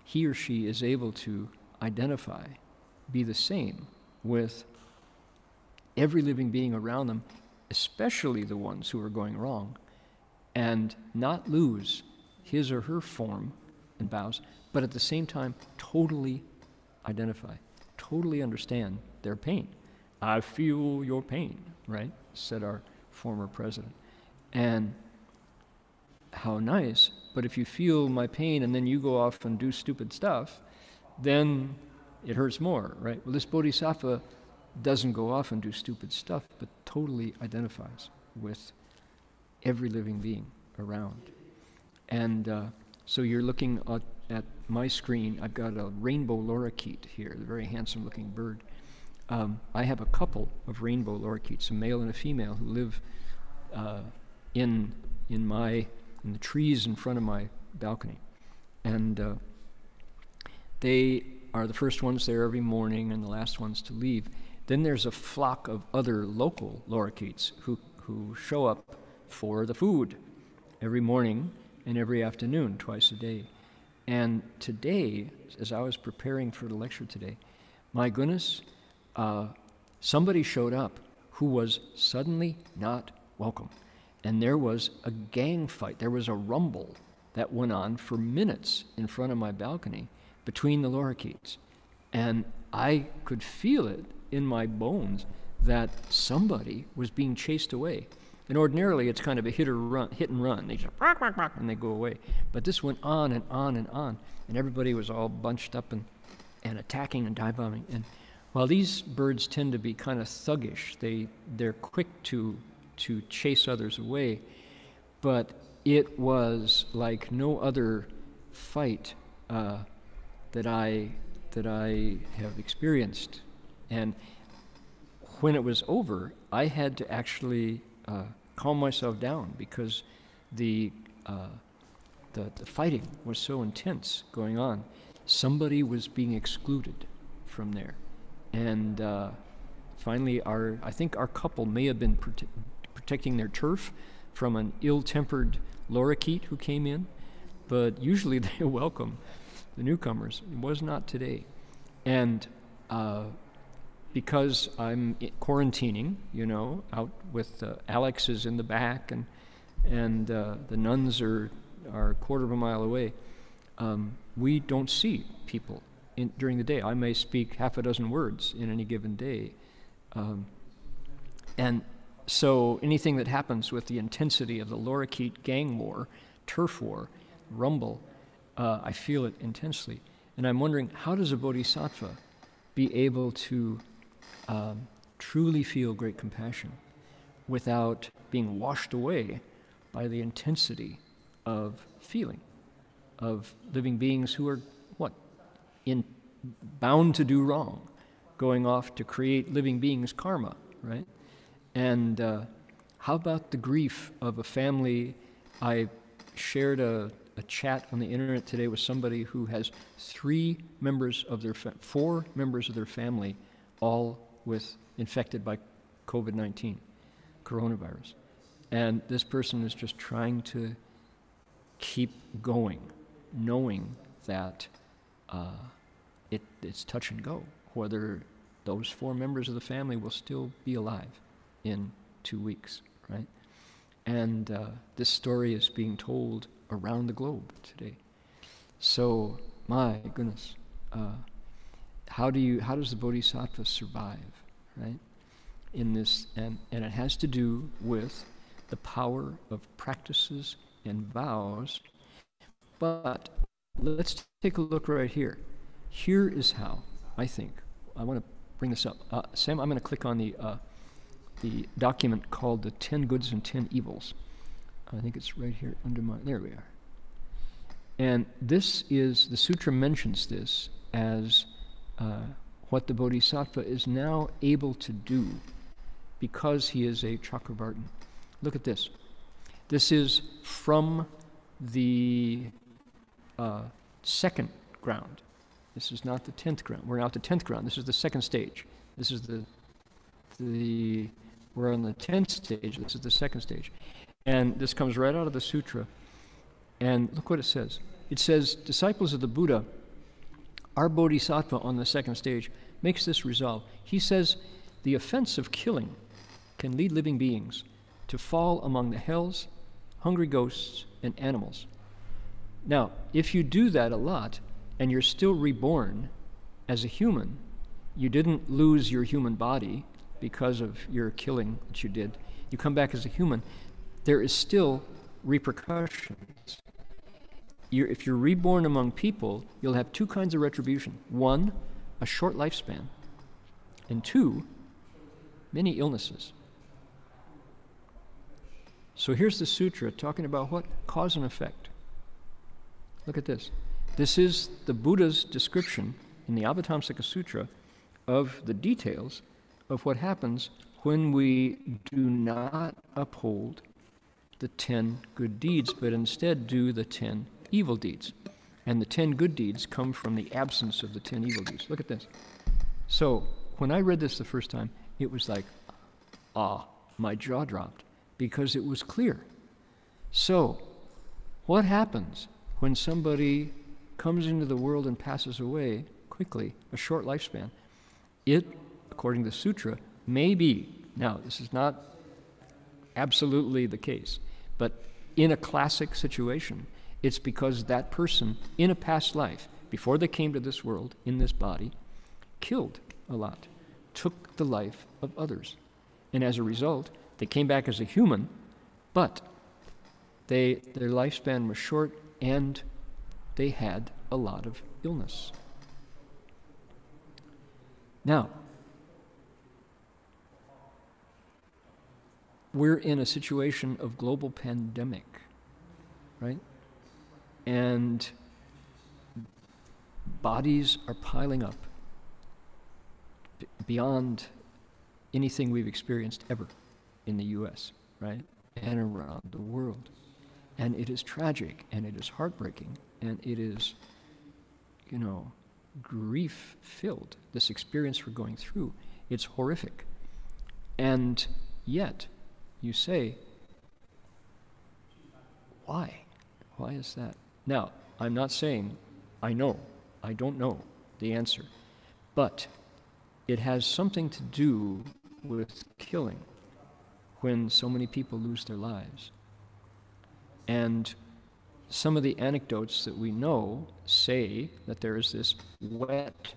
he or she is able to identify, be the same with every living being around them, especially the ones who are going wrong, and not lose his or her form and vows, but at the same time totally identify, totally understand their pain. I feel your pain, right? Said our former president. And how nice, but if you feel my pain and then you go off and do stupid stuff, then it hurts more, right? Well, this Bodhisattva doesn't go off and do stupid stuff, but totally identifies with every living being around. And so you're looking at my screen. I've got a rainbow lorikeet here, the very handsome-looking bird. I have a couple of rainbow lorikeets, a male and a female, who live in the trees in front of my balcony. And they are the first ones there every morning and the last ones to leave. Then there's a flock of other local lorikeets who show up for the food every morning and every afternoon, twice a day. And today, as I was preparing for the lecture today, my goodness, somebody showed up who was suddenly not welcome. And there was a gang fight. There was a rumble that went on for minutes in front of my balcony between the lorikeets. And I could feel it in my bones that somebody was being chased away. And ordinarily, it's kind of a hit and run. They just bark, bark, bark, and they go away. But this went on and on and on, and everybody was all bunched up and attacking and dive bombing. And while these birds tend to be kind of thuggish, they're quick to chase others away. But it was like no other fight that I have experienced. And when it was over, I had to actually calm myself down because the fighting was so intense going on. Somebody was being excluded from there, and finally, I think our couple may have been protecting their turf from an ill-tempered lorikeet who came in, but usually they welcome the newcomers. It was not today, and because I'm quarantining, you know, out with Alex is in the back and the nuns are a quarter of a mile away, we don't see people during the day. I may speak half a dozen words in any given day. And so anything that happens with the intensity of the lorikeet gang war, turf war, rumble, I feel it intensely. And I'm wondering, how does a bodhisattva be able to truly feel great compassion without being washed away by the intensity of feeling, of living beings who are, bound to do wrong, going off to create living beings' karma, right? And how about the grief of a family? I shared a chat on the internet today with somebody who has four members of their family, all infected by COVID-19, coronavirus. And this person is just trying to keep going, knowing that it's touch and go, whether those four members of the family will still be alive in 2 weeks, right? And this story is being told around the globe today. So, my goodness, how does the Bodhisattva survive, right? In this, and it has to do with the power of practices and vows. But let's take a look right here. Here is how, I think. I want to bring this up. Sam, I'm going to click on the document called the 10 Goods and 10 Evils. I think it's right here under there we are. And this is, the sutra mentions this as what the Bodhisattva is now able to do because he is a Chakravartin. Look at this. This is from the second ground. This is not the 10th ground. We're now at the 10th ground. This is the second stage. This is we're on the 10th stage. This is the second stage. And this comes right out of the sutra. And look what it says. It says, disciples of the Buddha, our Bodhisattva on the second stage makes this resolve. He says, the offense of killing can lead living beings to fall among the hells, hungry ghosts, and animals. Now, if you do that a lot, and you're still reborn as a human, you didn't lose your human body because of your killing that you did. You come back as a human. There is still repercussions. If you're reborn among people, you'll have two kinds of retribution. One, a short lifespan, and two, many illnesses. So here's the sutra talking about what? Cause and effect. Look at this. This is the Buddha's description in the Avatamsaka Sutra of the details of what happens when we do not uphold the 10 good deeds, but instead do the 10 evil deeds. And the 10 good deeds come from the absence of the 10 evil deeds. Look at this. So when I read this the first time, it was like, ah, my jaw dropped, because it was clear. So what happens when somebody comes into the world and passes away quickly, a short lifespan? It, according to the sutra, may be, now this is not absolutely the case, but in a classic situation, it's because that person in a past life, before they came to this world, in this body, killed a lot, took the life of others. And as a result, they came back as a human, but their lifespan was short and they had a lot of illness. Now, we're in a situation of global pandemic, right? And bodies are piling up beyond anything we've experienced ever in the US, right? And around the world. And it is tragic, and it is heartbreaking, and it is, you know, grief-filled, this experience we're going through. It's horrific. And yet, you say, why? Why is that? Now, I'm not saying I know. I don't know the answer. But it has something to do with killing when so many people lose their lives. And some of the anecdotes that we know say that there is this wet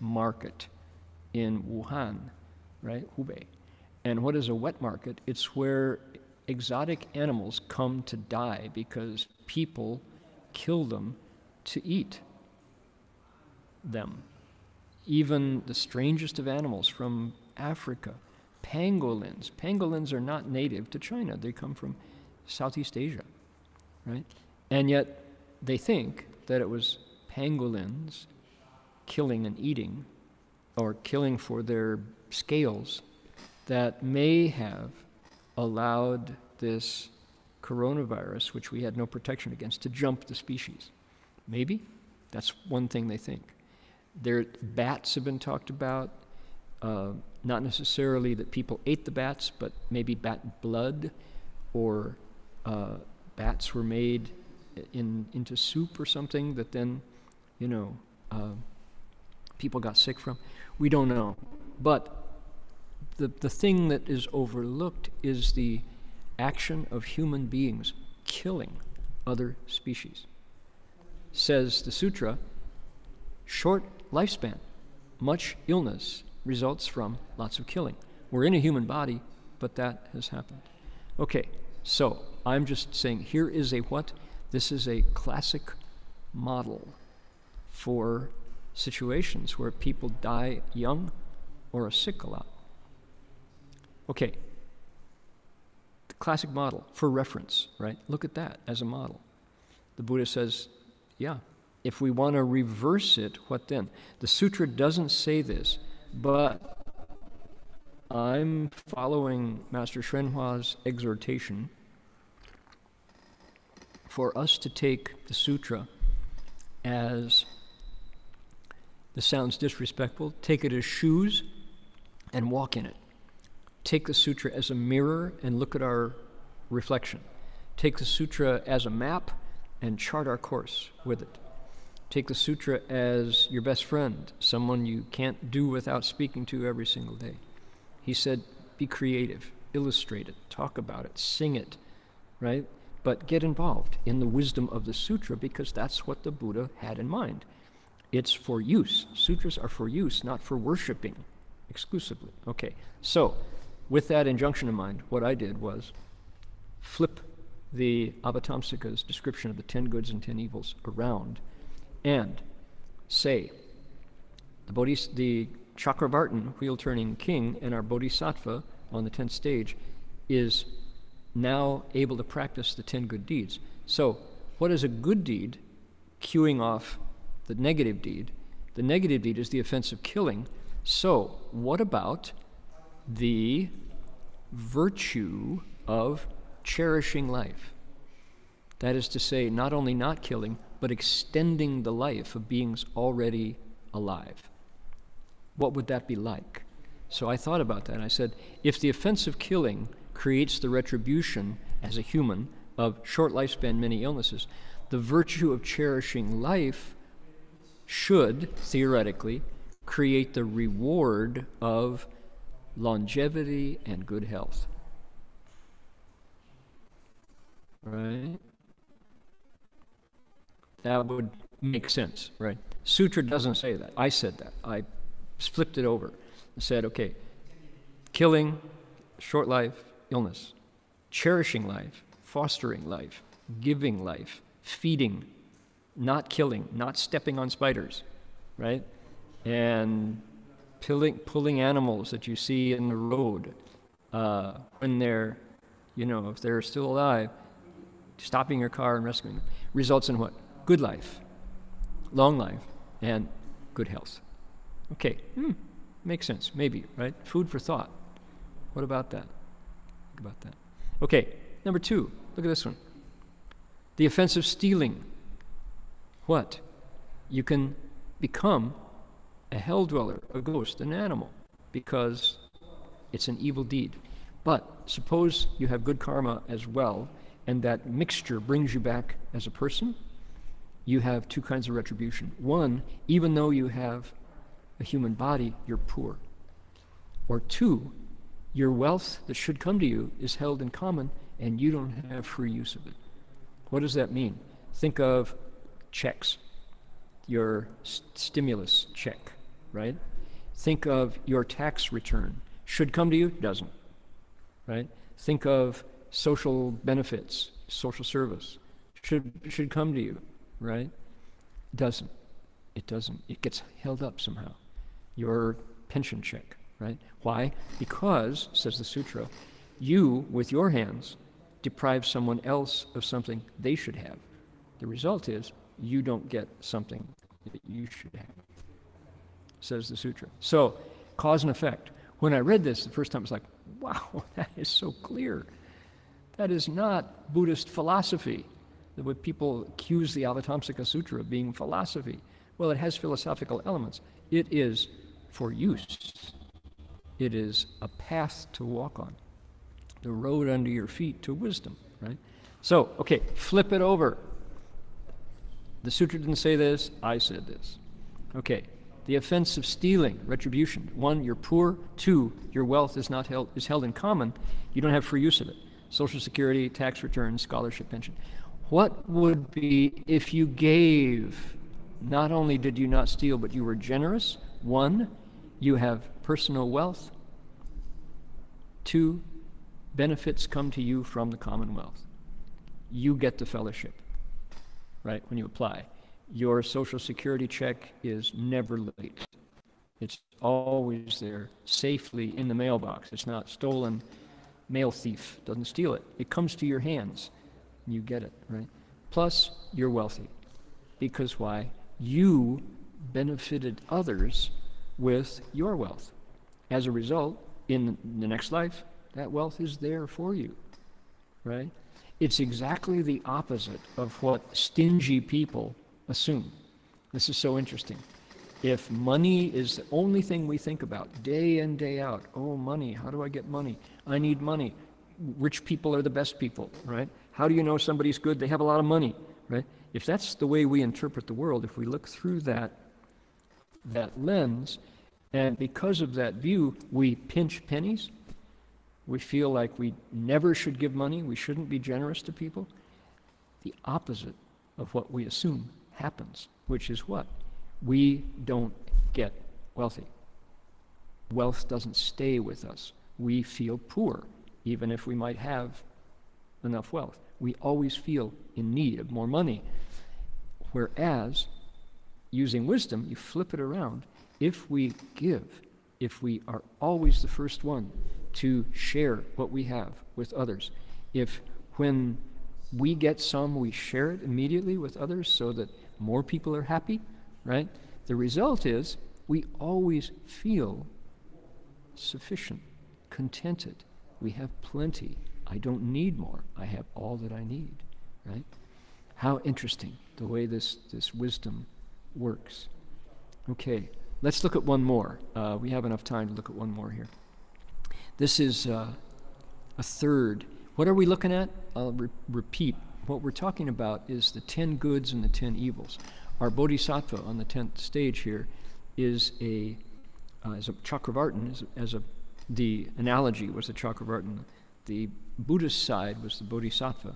market in Wuhan, right, Hubei. And what is a wet market? It's where exotic animals come to die because people kill them to eat them. Even the strangest of animals from Africa, pangolins. Pangolins are not native to China. They come from Southeast Asia. Right? And yet they think that it was pangolins killing and eating, or killing for their scales, that may have allowed this coronavirus, which we had no protection against, to jump the species. Maybe. That's one thing they think. Bats have been talked about, not necessarily that people ate the bats, but maybe bat blood, or bats were made into soup or something that then, you know, people got sick from. We don't know. But the thing that is overlooked is the action of human beings killing other species. Says the sutra, short lifespan, much illness results from lots of killing. We're in a human body, but that has happened. Okay, so I'm just saying, here is a what? This is a classic model for situations where people die young or are sick a lot. Okay, the classic model for reference, right? Look at that as a model. The Buddha says, yeah, If we want to reverse it, what then? The sutra doesn't say this, but I'm following Master Xuanhua's exhortation for us to take the sutra as, this sounds disrespectful, take it as shoes and walk in it. Take the sutra as a mirror and look at our reflection. Take the sutra as a map and chart our course with it. Take the sutra as your best friend, someone you can't do without speaking to every single day. He said, be creative, illustrate it, talk about it, sing it, right? But get involved in the wisdom of the sutra, because that's what the Buddha had in mind. It's for use. Sutras are for use, not for worshiping exclusively. Okay, so with that injunction in mind, what I did was flip the Avatamsaka's description of the 10 goods and 10 evils around and say the Chakravartin, wheel-turning king, and our Bodhisattva on the 10th stage is now able to practice the 10 good deeds. So what is a good deed? Cueing off the negative deed. The negative deed is the offense of killing. So what about the virtue of cherishing life? That is to say, not only not killing, but extending the life of beings already alive. What would that be like? So I thought about that. I said, if the offense of killing creates the retribution as a human of short lifespan, many illnesses, the virtue of cherishing life should, theoretically, create the reward of longevity and good health. Right? That would make sense, right? Sutra doesn't say that. I said that. I flipped it over and said, okay, killing, short life, illness, cherishing life, fostering life, giving life, feeding, not killing, not stepping on spiders, right? And pulling animals that you see in the road when they're, you know, if they're still alive, stopping your car and rescuing them, results in what? Good life, long life, and good health. Okay, makes sense, maybe, right? Food for thought. What about that? Think about that. Okay, number two, look at this one. The offense of stealing. What? You can become a hell dweller, a ghost, an animal, because it's an evil deed. But suppose you have good karma as well, and that mixture brings you back as a person. You have two kinds of retribution. One, even though you have a human body, you're poor. Or two, your wealth that should come to you is held in common and you don't have free use of it. What does that mean? Think of checks, your stimulus check, right? Think of your tax return. Should come to you, doesn't, right? Think of social benefits, social service. Should come to you, right? Doesn't. It doesn't. It gets held up somehow. Your pension check, right? Why? Because, says the sutra, you, with your hands, deprive someone else of something they should have. The result is you don't get something that you should have, says the sutra. So, cause and effect. When I read this the first time, I was like, wow, that is so clear. That is not Buddhist philosophy. The way people accuse the Avatamsaka Sutra of being philosophy. Well, it has philosophical elements. It is for use. It is a path to walk on, the road under your feet to wisdom, right? So, okay, flip it over. The sutra didn't say this, I said this. Okay, the offense of stealing, retribution. One, you're poor. Two, your wealth is held in common. You don't have free use of it. Social Security, tax returns, scholarship, pension. What would be if you gave? Not only did you not steal, but you were generous. One, you have personal wealth. Two, benefits come to you from the commonwealth. You get the fellowship, right, when you apply. Your Social Security check is never late. It's always there, safely in the mailbox. It's not stolen. Mail thief doesn't steal it. It comes to your hands. You get it, right? Plus, you're wealthy. Because why? you benefited others with your wealth. As a result, in the next life, that wealth is there for you, right? It's exactly the opposite of what stingy people assume. This is so interesting. If money is the only thing we think about day in, day out, oh, money, how do I get money? I need money. Rich people are the best people, right? How do you know somebody's good? They have a lot of money, right? If that's the way we interpret the world, if we look through that lens, and because of that view, we pinch pennies. We feel like we never should give money. We shouldn't be generous to people. The opposite of what we assume happens, which is what? We don't get wealthy. Wealth doesn't stay with us. We feel poor, even if we might have enough wealth. We always feel in need of more money. Whereas, using wisdom, you flip it around. If we give, if we are always the first one to share what we have with others, if when we get some, we share it immediately with others so that more people are happy, right? The result is we always feel sufficient, contented. We have plenty. I don't need more. I have all that I need, right? How interesting the way this wisdom works. Okay, let's look at one more. We have enough time to look at one more here. This is a third. What are we looking at? I'll repeat. What we're talking about is the 10 goods and the 10 evils. Our Bodhisattva on the 10th stage here is a Chakravartin, the analogy was the Chakravartin. The Buddhist side was the Bodhisattva.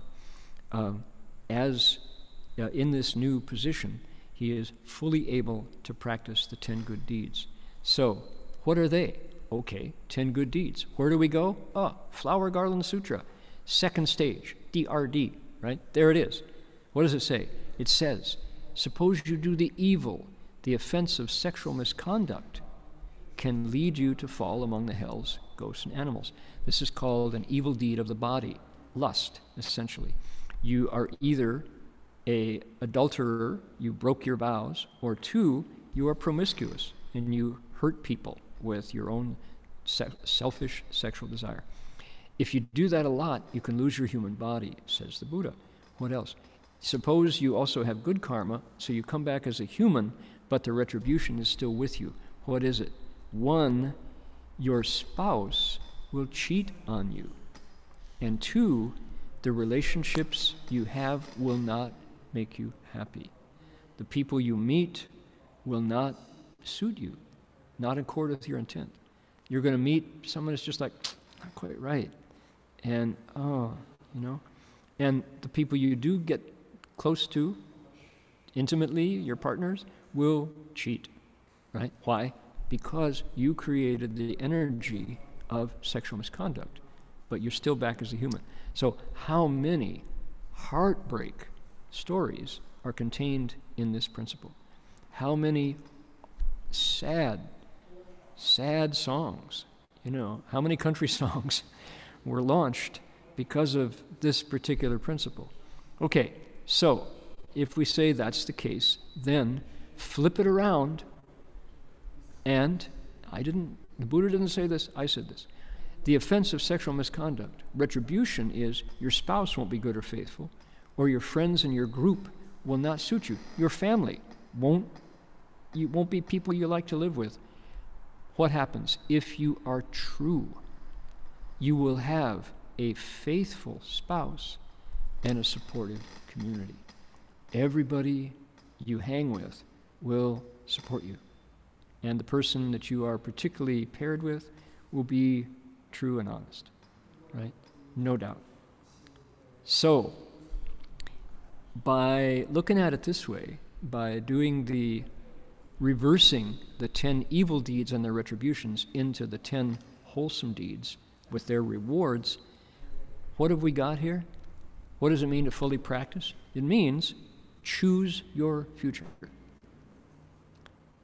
In this new position, he is fully able to practice the 10 good deeds. So, what are they? Okay, 10 good deeds. Where do we go? Ah, Flower Garland Sutra, 2nd stage, DRD, right? There it is. What does it say? It says, suppose you do the evil, the offense of sexual misconduct can lead you to fall among the hells, ghosts, and animals. This is called an evil deed of the body, lust, essentially. You are either an adulterer, you broke your vows, or two, you are promiscuous and you hurt people with your own selfish sexual desire. If you do that a lot, you can lose your human body, says the Buddha. What else? Suppose you also have good karma, so you come back as a human, but the retribution is still with you. What is it? 1, your spouse will cheat on you. And 2, the relationships you have will not make you happy. The people you meet will not suit you, not in accord with your intent. You're going to meet someone that's just like, not quite right. And, oh, you know. And the people you do get close to, intimately, your partners, will cheat, right? Why? Because you created the energy of sexual misconduct, but you're still back as a human. So how many heartbreak stories are contained in this principle? How many sad songs, you know, how many country songs were launched because of this particular principle? Okay. So, if we say that's the case, then flip it around, and the Buddha didn't say this, I said this. The offense of sexual misconduct, retribution is your spouse won't be good or faithful, or your friends in your group will not suit you. Your family won't be people you like to live with. What happens? If you are true, you will have a faithful spouse and a supportive community. Everybody you hang with will support you. And the person that you are particularly paired with will be true and honest, right? No doubt. So, by looking at it this way, by doing reversing the 10 evil deeds and their retributions into the 10 wholesome deeds with their rewards, what have we got here? What does it mean to fully practice? It means choose your future.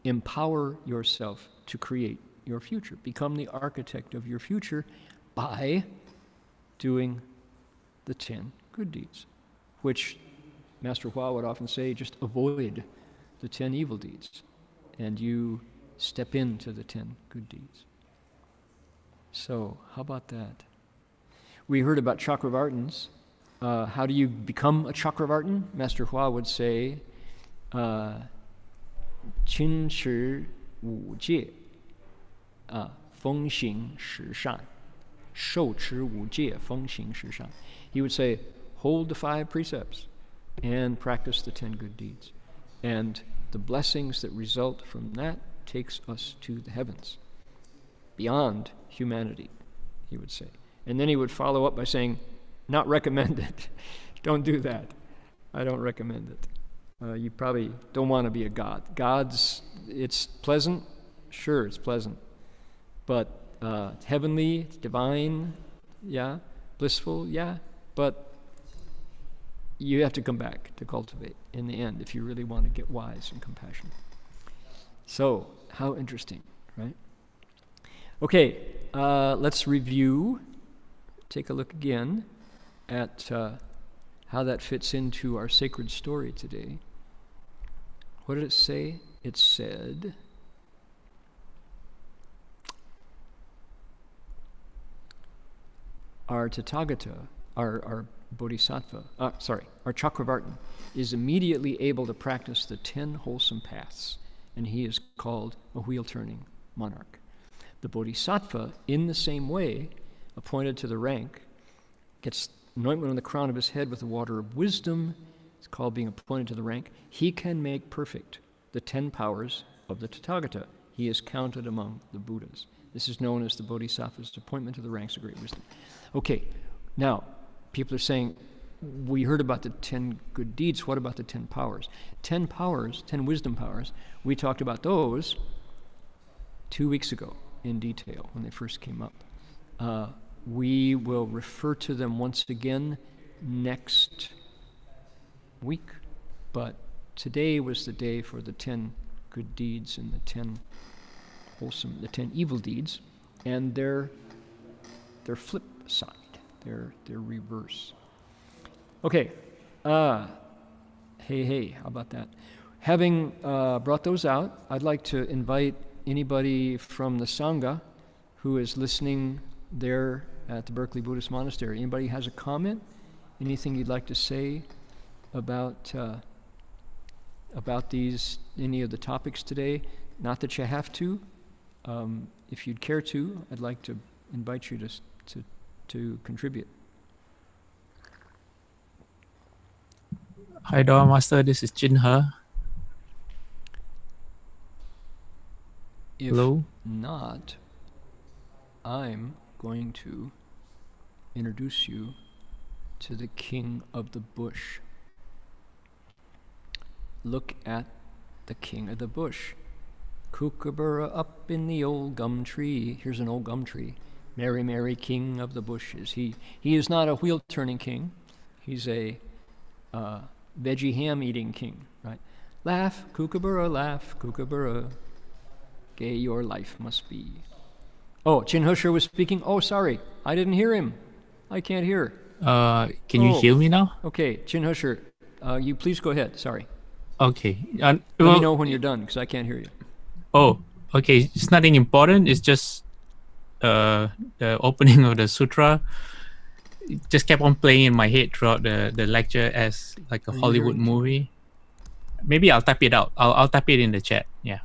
Empower yourself to create your future. Become the architect of your future by doing the 10 good deeds, which Master Hua would often say, just avoid the 10 evil deeds, and you step into the 10 good deeds. So how about that? We heard about Chakravartins. How do you become a Chakravartin? Master Hua would say, Qin Shi Wu Jie, Feng Xing Shi Shan. Shou Chi Wu Jie, Feng Xing Shi Shan. He would say, hold the 5 precepts and practice the 10 good deeds. And the blessings that result from that takes us to the heavens, beyond humanity, he would say. And then he would follow up by saying, not recommended. Don't do that. I don't recommend it. You probably don't want to be a god. Gods, it's pleasant. Sure, it's pleasant. But heavenly, divine, yeah. Blissful, yeah. But you have to come back to cultivate in the end if you really want to get wise and compassionate. So, how interesting, right? Okay, let's review. Take a look again at how that fits into our sacred story today. What did it say? It said, our Tathagata, our Bodhisattva, our Chakravartin is immediately able to practice the 10 wholesome paths, and he is called a wheel-turning monarch. The Bodhisattva, in the same way, appointed to the rank, gets anointment on the crown of his head with the water of wisdom. It's called being appointed to the rank. He can make perfect the 10 powers of the Tathagata. He is counted among the Buddhas. This is known as the Bodhisattva's appointment to the ranks of great wisdom. Okay, now, people are saying, we heard about the 10 good deeds. What about the 10 powers? 10 powers, 10 wisdom powers, we talked about those 2 weeks ago in detail when they first came up. We will refer to them once again next week, but today was the day for the 10 good deeds and the 10 wholesome, the 10 evil deeds, and their flip side, their reverse. Okay, hey, how about that? Having brought those out, I'd like to invite anybody from the Sangha who is listening there at the Berkeley Buddhist Monastery. Anybody has a comment? Anything you'd like to say about these, any of the topics today? Not that you have to. If you'd care to, I'd like to invite you to contribute. Hi, Dharma Master. This is Jinha. If hello? Not, I'm going to introduce you to the King of the Bush. Look at the King of the Bush. Kookaburra up in the old gum tree. Here's an old gum tree. Merry, merry King of the Bush is he. He is not a wheel-turning king. He's a veggie ham-eating king, right? Laugh, kookaburra, gay your life must be. Oh, Chin Sure was speaking. Oh, sorry, I didn't hear him. I can't hear. Can you hear me now? Okay, Chin Sure, you please go ahead. Sorry. Okay. Let me know when you're done, because I can't hear you. Oh, okay. It's nothing important. It's just the opening of the sutra. It just kept on playing in my head throughout the lecture as like a Hollywood movie. Maybe I'll type it out. I'll type it in the chat. Yeah.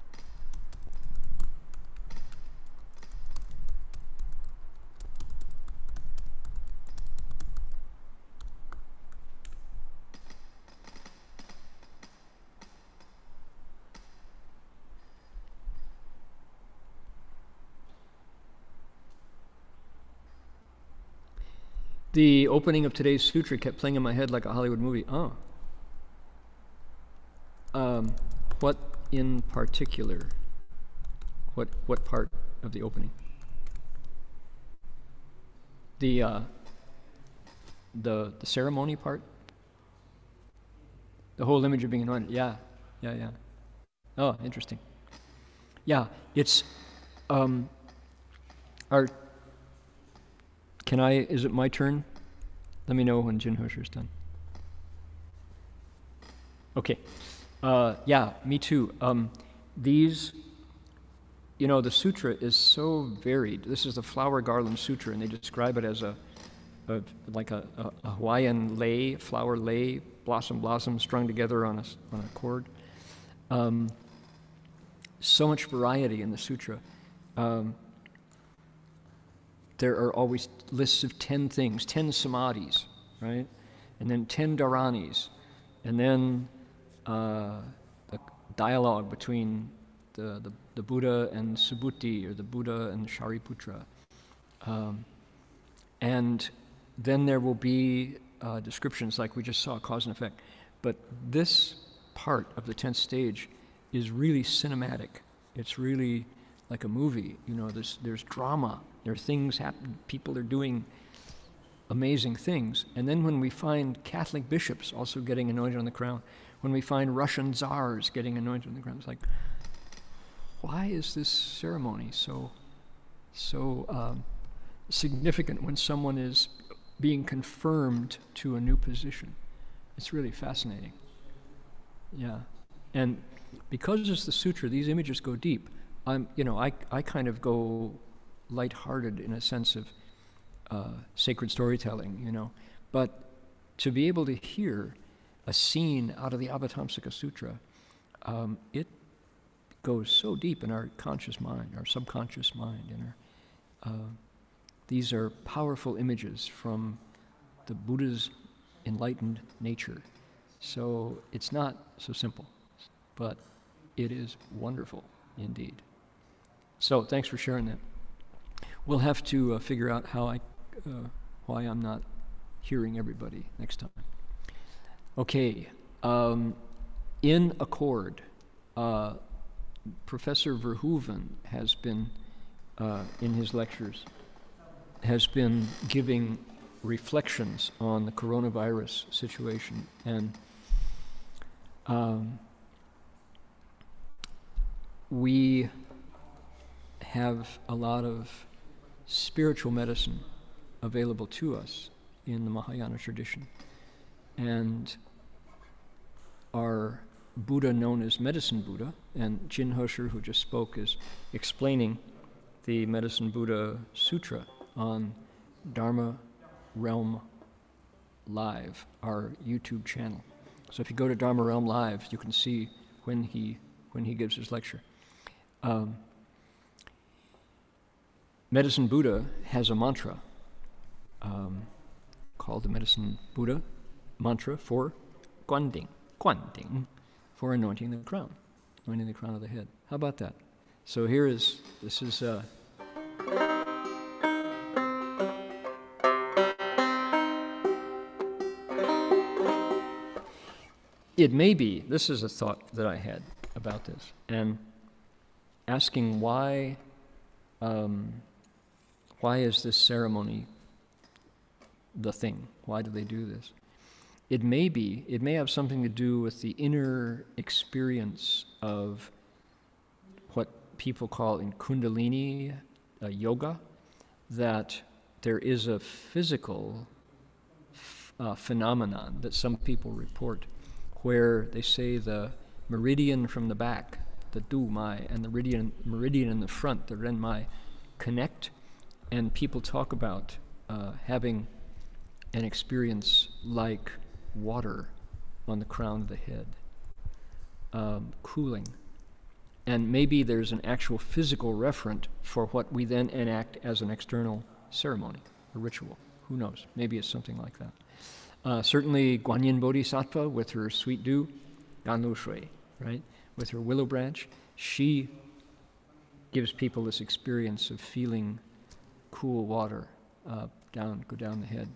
The opening of today's sutra kept playing in my head like a Hollywood movie. Oh. What in particular? What part of the opening? The ceremony part? The whole image of being anointed. Yeah. Oh, interesting. Yeah, it's our... Can I, is it my turn? Let me know when Jin Hosher's done. Okay. Yeah, me too. These, you know, the sutra is so varied. This is the Flower Garland Sutra, and they describe it as like a Hawaiian lei, flower lei, blossom strung together on a cord. So much variety in the sutra. There are always lists of 10 things, 10 samadhis, right? And then 10 dharanis, and then the dialogue between the Buddha and Subhuti, or the Buddha and Shariputra. And then there will be descriptions like we just saw, cause and effect. But this part of the 10th stage is really cinematic. It's really like a movie. You know, there's drama. There are things happening. People are doing amazing things. And then when we find Catholic bishops also getting anointed on the crown, when we find Russian czars getting anointed on the crown, it's like, why is this ceremony so significant when someone is being confirmed to a new position? It's really fascinating. Yeah. And because it's the sutra, these images go deep. I kind of go lighthearted in a sense of sacred storytelling, you know. But to be able to hear a scene out of the Avatamsaka Sutra, it goes so deep in our conscious mind, our subconscious mind. These are powerful images from the Buddha's enlightened nature. So it's not so simple, but it is wonderful indeed. So thanks for sharing that. We'll have to figure out how why I'm not hearing everybody next time. Okay, in accord, Professor Verhoeven has been, in his lectures, has been giving reflections on the coronavirus situation, and we have a lot of spiritual medicine available to us in the Mahayana tradition, and our Buddha known as Medicine Buddha, and Jin Husher, who just spoke, is explaining the Medicine Buddha Sutra on Dharma Realm Live, our YouTube channel. So if you go to Dharma Realm Live, you can see when he gives his lecture. Medicine Buddha has a mantra called the Medicine Buddha mantra for Guan Ding. Guan Ding, for anointing the crown of the head. How about that? So here is, this is it may be, this is a thought that I had about this, and asking why is this ceremony the thing? Why do they do this? It may have something to do with the inner experience of what people call in Kundalini yoga, that there is a physical phenomenon that some people report, where they say the meridian from the back, the du mai, and the meridian in the front, the ren mai, connect, and people talk about having an experience like water on the crown of the head, cooling. And maybe there's an actual physical referent for what we then enact as an external ceremony, a ritual. Who knows? Maybe it's something like that. Certainly Guanyin Bodhisattva with her sweet dew, Ganlu Shui, right? With her willow branch, she gives people this experience of feeling cool water go down the head.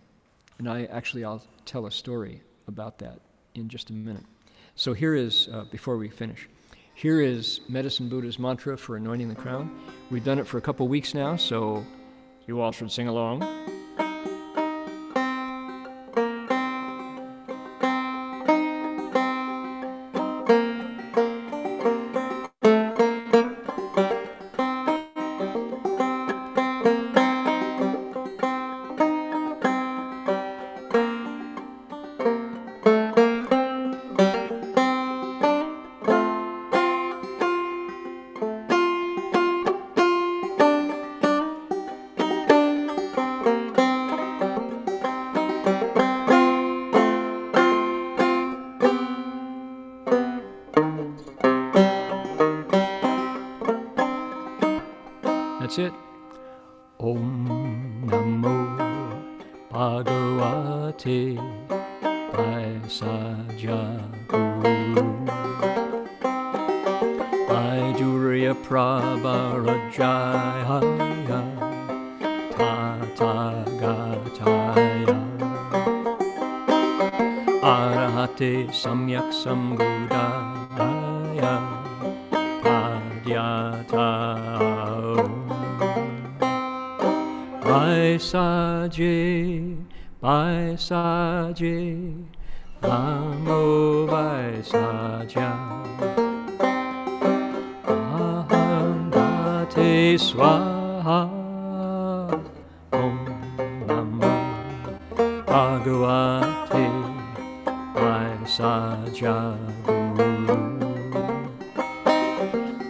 And I'll tell a story about that in just a minute. So here is, before we finish, here is Medicine Buddha's mantra for anointing the crown. We've done it for a couple weeks now, so you all should sing along. That's it. Om Namo Bhagavate Vasajaguru Vaiduriya Prabharajaya Tathagaya Arahate Samyak Sambuddhaya Vaisaje, Namo Vaisaja, Aham Bhate Swaha, Om Namo Bhagavate Vaisaja Guru,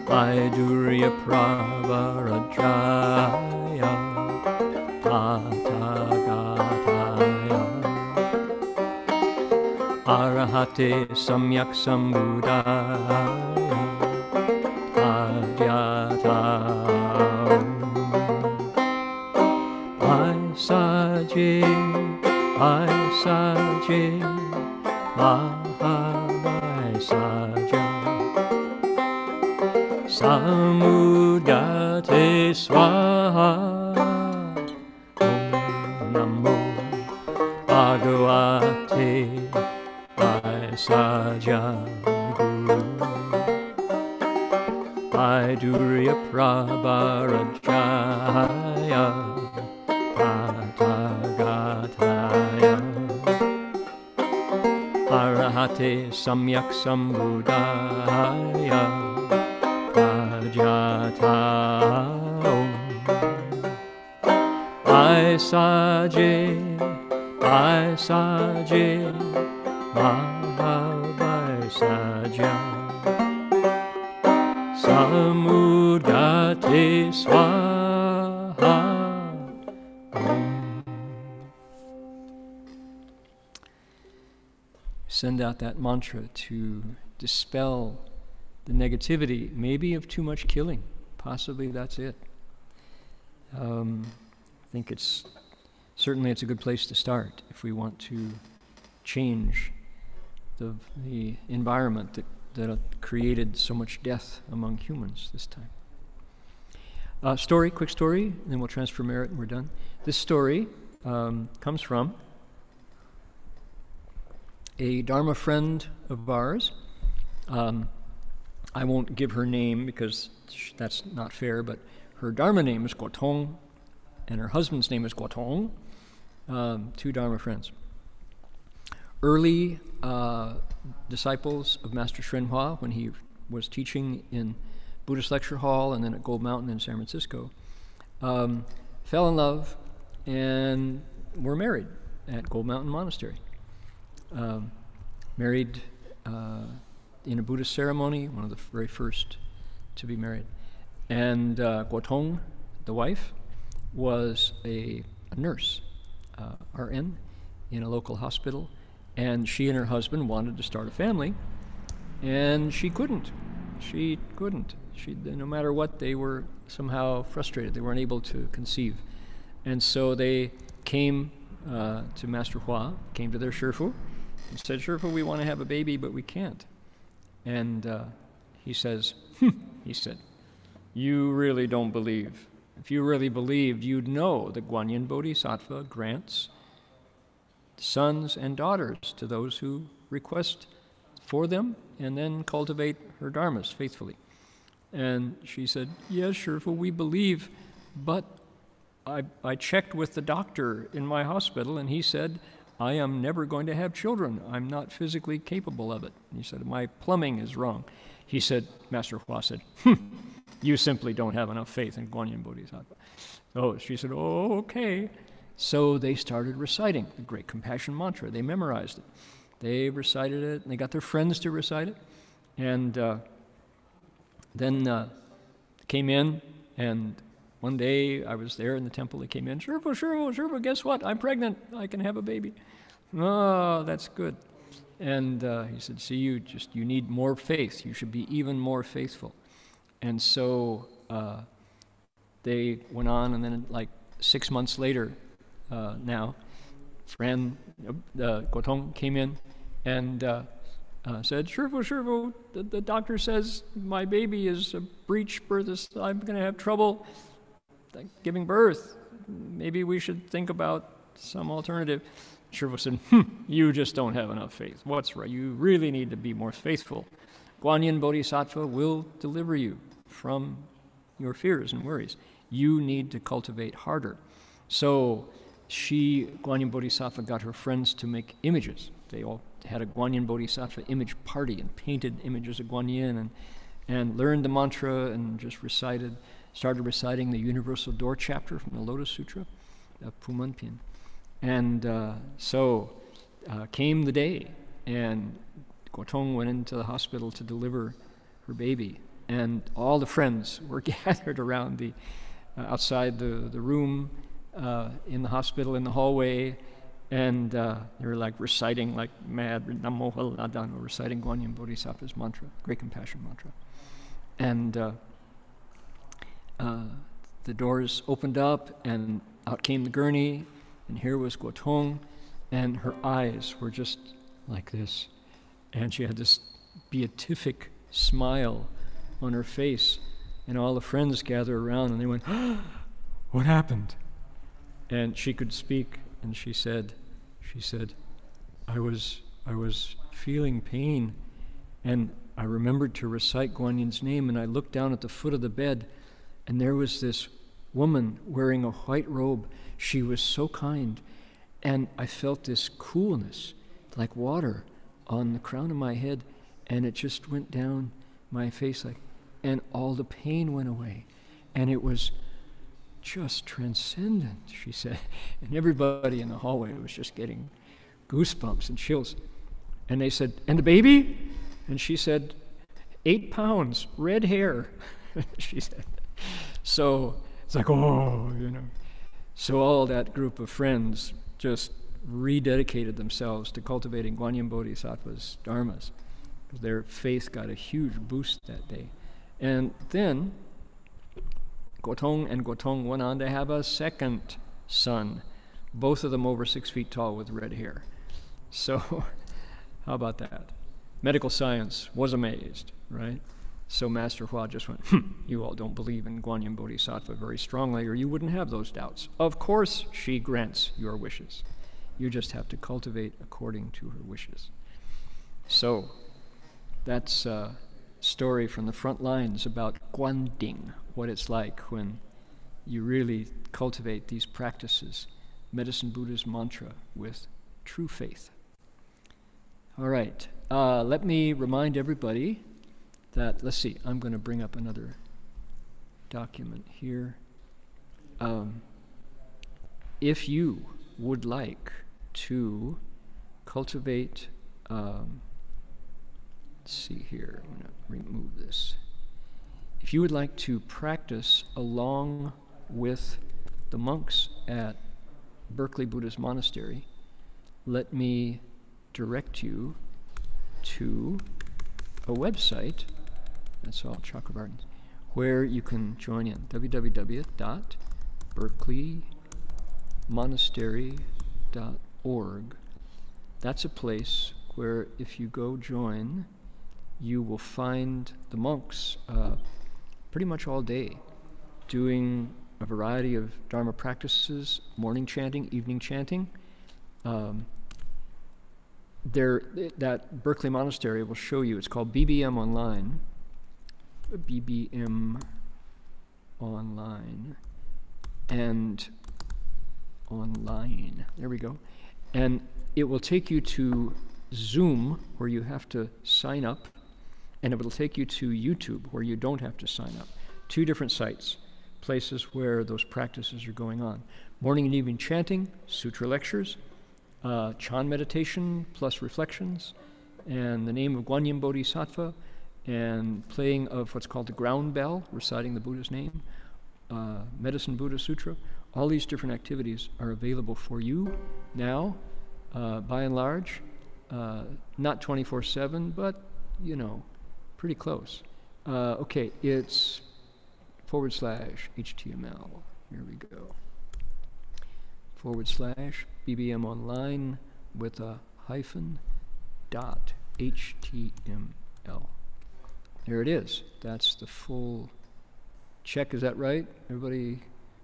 Vaiduriya Prabharajaya. Tathagata Arahate Samyak Sambuddhaya Adyatam Vaisaje Mahavaisaja Samudate Swaha Bhagavate Vaisajaguru Vaiduriya Prabharajaya Tathagaya Arahate Samyak Sambuddhaya Ajataom Vaisaje Vaisaje, Mahavaisaja, Samudate Swaha. Send out that mantra to dispel the negativity, maybe of too much killing. Possibly that's it. I think it's certainly, it's a good place to start if we want to change the environment that created so much death among humans this time. Quick story, and then we'll transfer merit and we're done. This story comes from a Dharma friend of ours. I won't give her name because that's not fair, but her Dharma name is Guotong, and her husband's name is Guotong. Two Dharma friends. Early disciples of Master Xuanhua when he was teaching in Buddhist Lecture Hall and then at Gold Mountain in San Francisco, fell in love and were married at Gold Mountain Monastery. Married in a Buddhist ceremony, one of the very first to be married. And Guotong, the wife, was a nurse. RN in a local hospital, and she and her husband wanted to start a family, and she couldn't. No matter what, they were somehow frustrated. They weren't able to conceive, and so they came to Master Hua, came to their Shifu, and said, "Shifu, we want to have a baby, but we can't." And he says, "You really don't believe. If you really believed, you'd know that Guanyin Bodhisattva grants sons and daughters to those who request for them and then cultivate her dharmas faithfully." And she said, "Yes, Sure, for we believe, but I checked with the doctor in my hospital, and he said, I am never going to have children. I'm not physically capable of it." And he said, "My plumbing is wrong." He said, Master Hua said, "You simply don't have enough faith in Guanyin Bodhisattva." So she said, "Oh, okay." So they started reciting the Great Compassion Mantra. They memorized it. They recited it, and they got their friends to recite it. And then came in, and one day I was there in the temple. They came in, Sherpa, guess what? I'm pregnant. I can have a baby." "Oh, that's good." And he said, "See, you need more faith. You should be even more faithful." And so they went on, and then like 6 months later now, Fran Guotong came in and said, Shurfu, the doctor says my baby is a breech birth, I'm going to have trouble giving birth. Maybe we should think about some alternative. Shurfu said, you just don't have enough faith. What's right? You really need to be more faithful. Guanyin Bodhisattva will deliver you from your fears and worries. You need to cultivate harder. So Guanyin Bodhisattva got her friends to make images. They all had a Guanyin Bodhisattva image party and painted images of Guanyin and learned the mantra and just started reciting the Universal Door chapter from the Lotus Sutra, Pumanpin. And so came the day, and Guotong went into the hospital to deliver her baby, and all the friends were gathered around the outside the room in the hospital, in the hallway, and they were like reciting like mad, Namo Haladan, or reciting Guanyin Bodhisattva's mantra, Great Compassion mantra. And the doors opened up, and out came the gurney, and here was Guotong, and her eyes were just like this, and she had this beatific smile on her face, and all the friends gathered around, and they went, what happened? And she could speak, and she said, I was feeling pain, and I remembered to recite Guanyin's name, and I looked down at the foot of the bed, and there was this woman wearing a white robe. She was so kind, and I felt this coolness, like water, on the crown of my head, and it just went down my face, like, and all the pain went away, and it was just transcendent, she said. And everybody in the hallway was just getting goosebumps and chills. And they said, and the baby? And she said, 8 pounds, red hair, she said. So it's like, oh, you know. So all that group of friends just rededicated themselves to cultivating Guanyin Bodhisattva's dharmas. Their faith got a huge boost that day. And then Guotong went on to have a second son, both of them over 6 feet tall with red hair. So how about that? Medical science was amazed, right? So Master Hua just went, you all don't believe in Guanyin Bodhisattva very strongly, or you wouldn't have those doubts. Of course she grants your wishes. You just have to cultivate according to her wishes. So that's a story from the front lines about Guan Ding, what it's like when you really cultivate these practices, Medicine Buddha's mantra, with true faith. All right, let me remind everybody that, let's see, I'm going to bring up another document here. If you would like to cultivate, let's see here, I'm going to remove this. If you would like to practice along with the monks at Berkeley Buddhist Monastery, let me direct you to a website, that's all Chakravartin's, where you can join in, www.berkeleymonastery.org. That's a place where if you go join, you will find the monks pretty much all day doing a variety of Dharma practices, morning chanting, evening chanting. That Berkeley Monastery will show you, it's called BBM Online. BBM Online. And online, there we go. And it will take you to Zoom, where you have to sign up, and it will take you to YouTube, where you don't have to sign up. Two different sites, places where those practices are going on. Morning and evening chanting, sutra lectures, Chan meditation plus reflections, and the name of Guanyin Bodhisattva, and playing of what's called the ground bell, reciting the Buddha's name, Medicine Buddha Sutra. All these different activities are available for you now, by and large, not 24/7, but, you know, pretty close. Okay, it's /HTML. Here we go. /BBM online with a --.html. There it is. That's the full check. Is that right? Everybody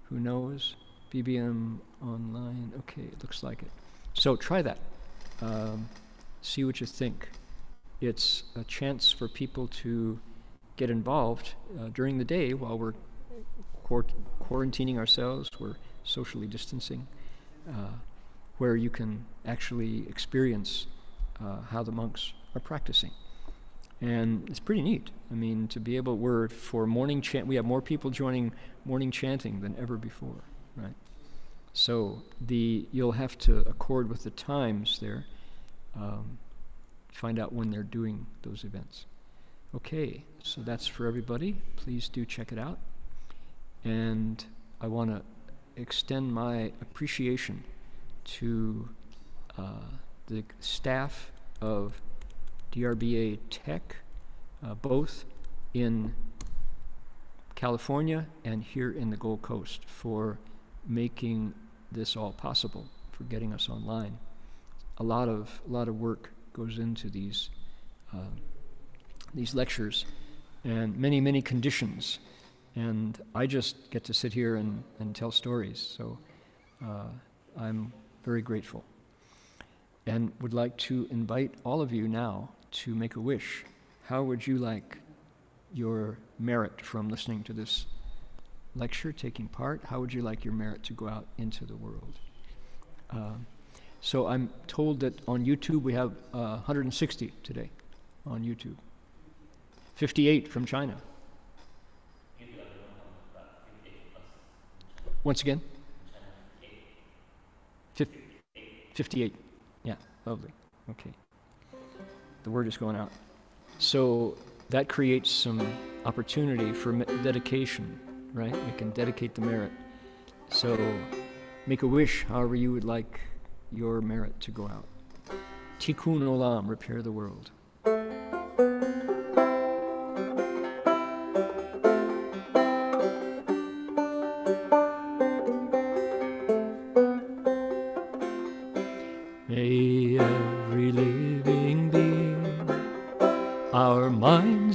who knows BBM online. Okay, it looks like it. So try that. See what you think. It's a chance for people to get involved during the day while we're quarantining ourselves, we're socially distancing, where you can actually experience how the monks are practicing. And it's pretty neat. I mean, to be able, we're for morning chant, we have more people joining morning chanting than ever before, right? So you'll have to accord with the times there, find out when they're doing those events. Okay, so that's for everybody. Please do check it out. And I want to extend my appreciation to the staff of DRBA Tech, both in California and here in the Gold Coast, for making this all possible, for getting us online. A lot of work goes into these lectures, and many, many conditions. And I just get to sit here and tell stories, so I'm very grateful. And would like to invite all of you now to make a wish. How would you like your merit from listening to this lecture, taking part? How would you like your merit to go out into the world? So I'm told that on YouTube we have 160 today on YouTube. 58 from China. Once again? 58. Yeah, lovely. Okay. The word is going out. So that creates some opportunity for dedication, right? We can dedicate the merit. So make a wish however you would like your merit to go out. Tikkun Olam, repair the world.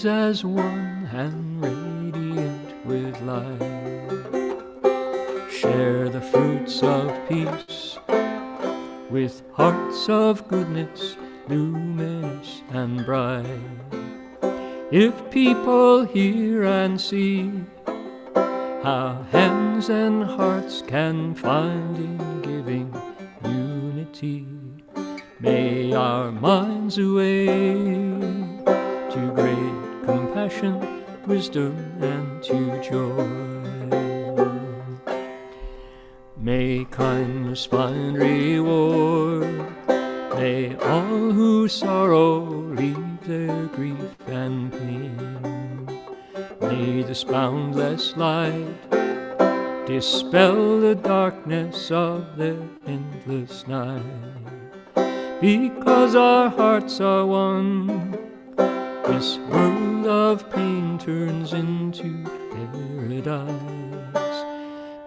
As one and radiant with light, share the fruits of peace with hearts of goodness, luminous and bright. If people hear and see how hands and hearts can find in giving unity, may our minds awake to great compassion, wisdom, and to joy. May kindness find reward. May all who sorrow leave their grief and pain. May this boundless light dispel the darkness of their endless night. Because our hearts are one, this world of pain turns into paradise.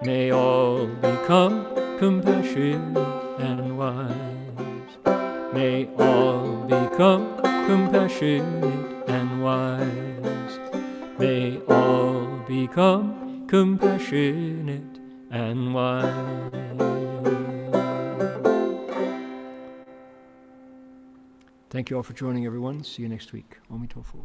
May all become compassionate and wise. May all become compassionate and wise. May all become compassionate and wise. Thank you all for joining, everyone. See you next week. Om Tofu.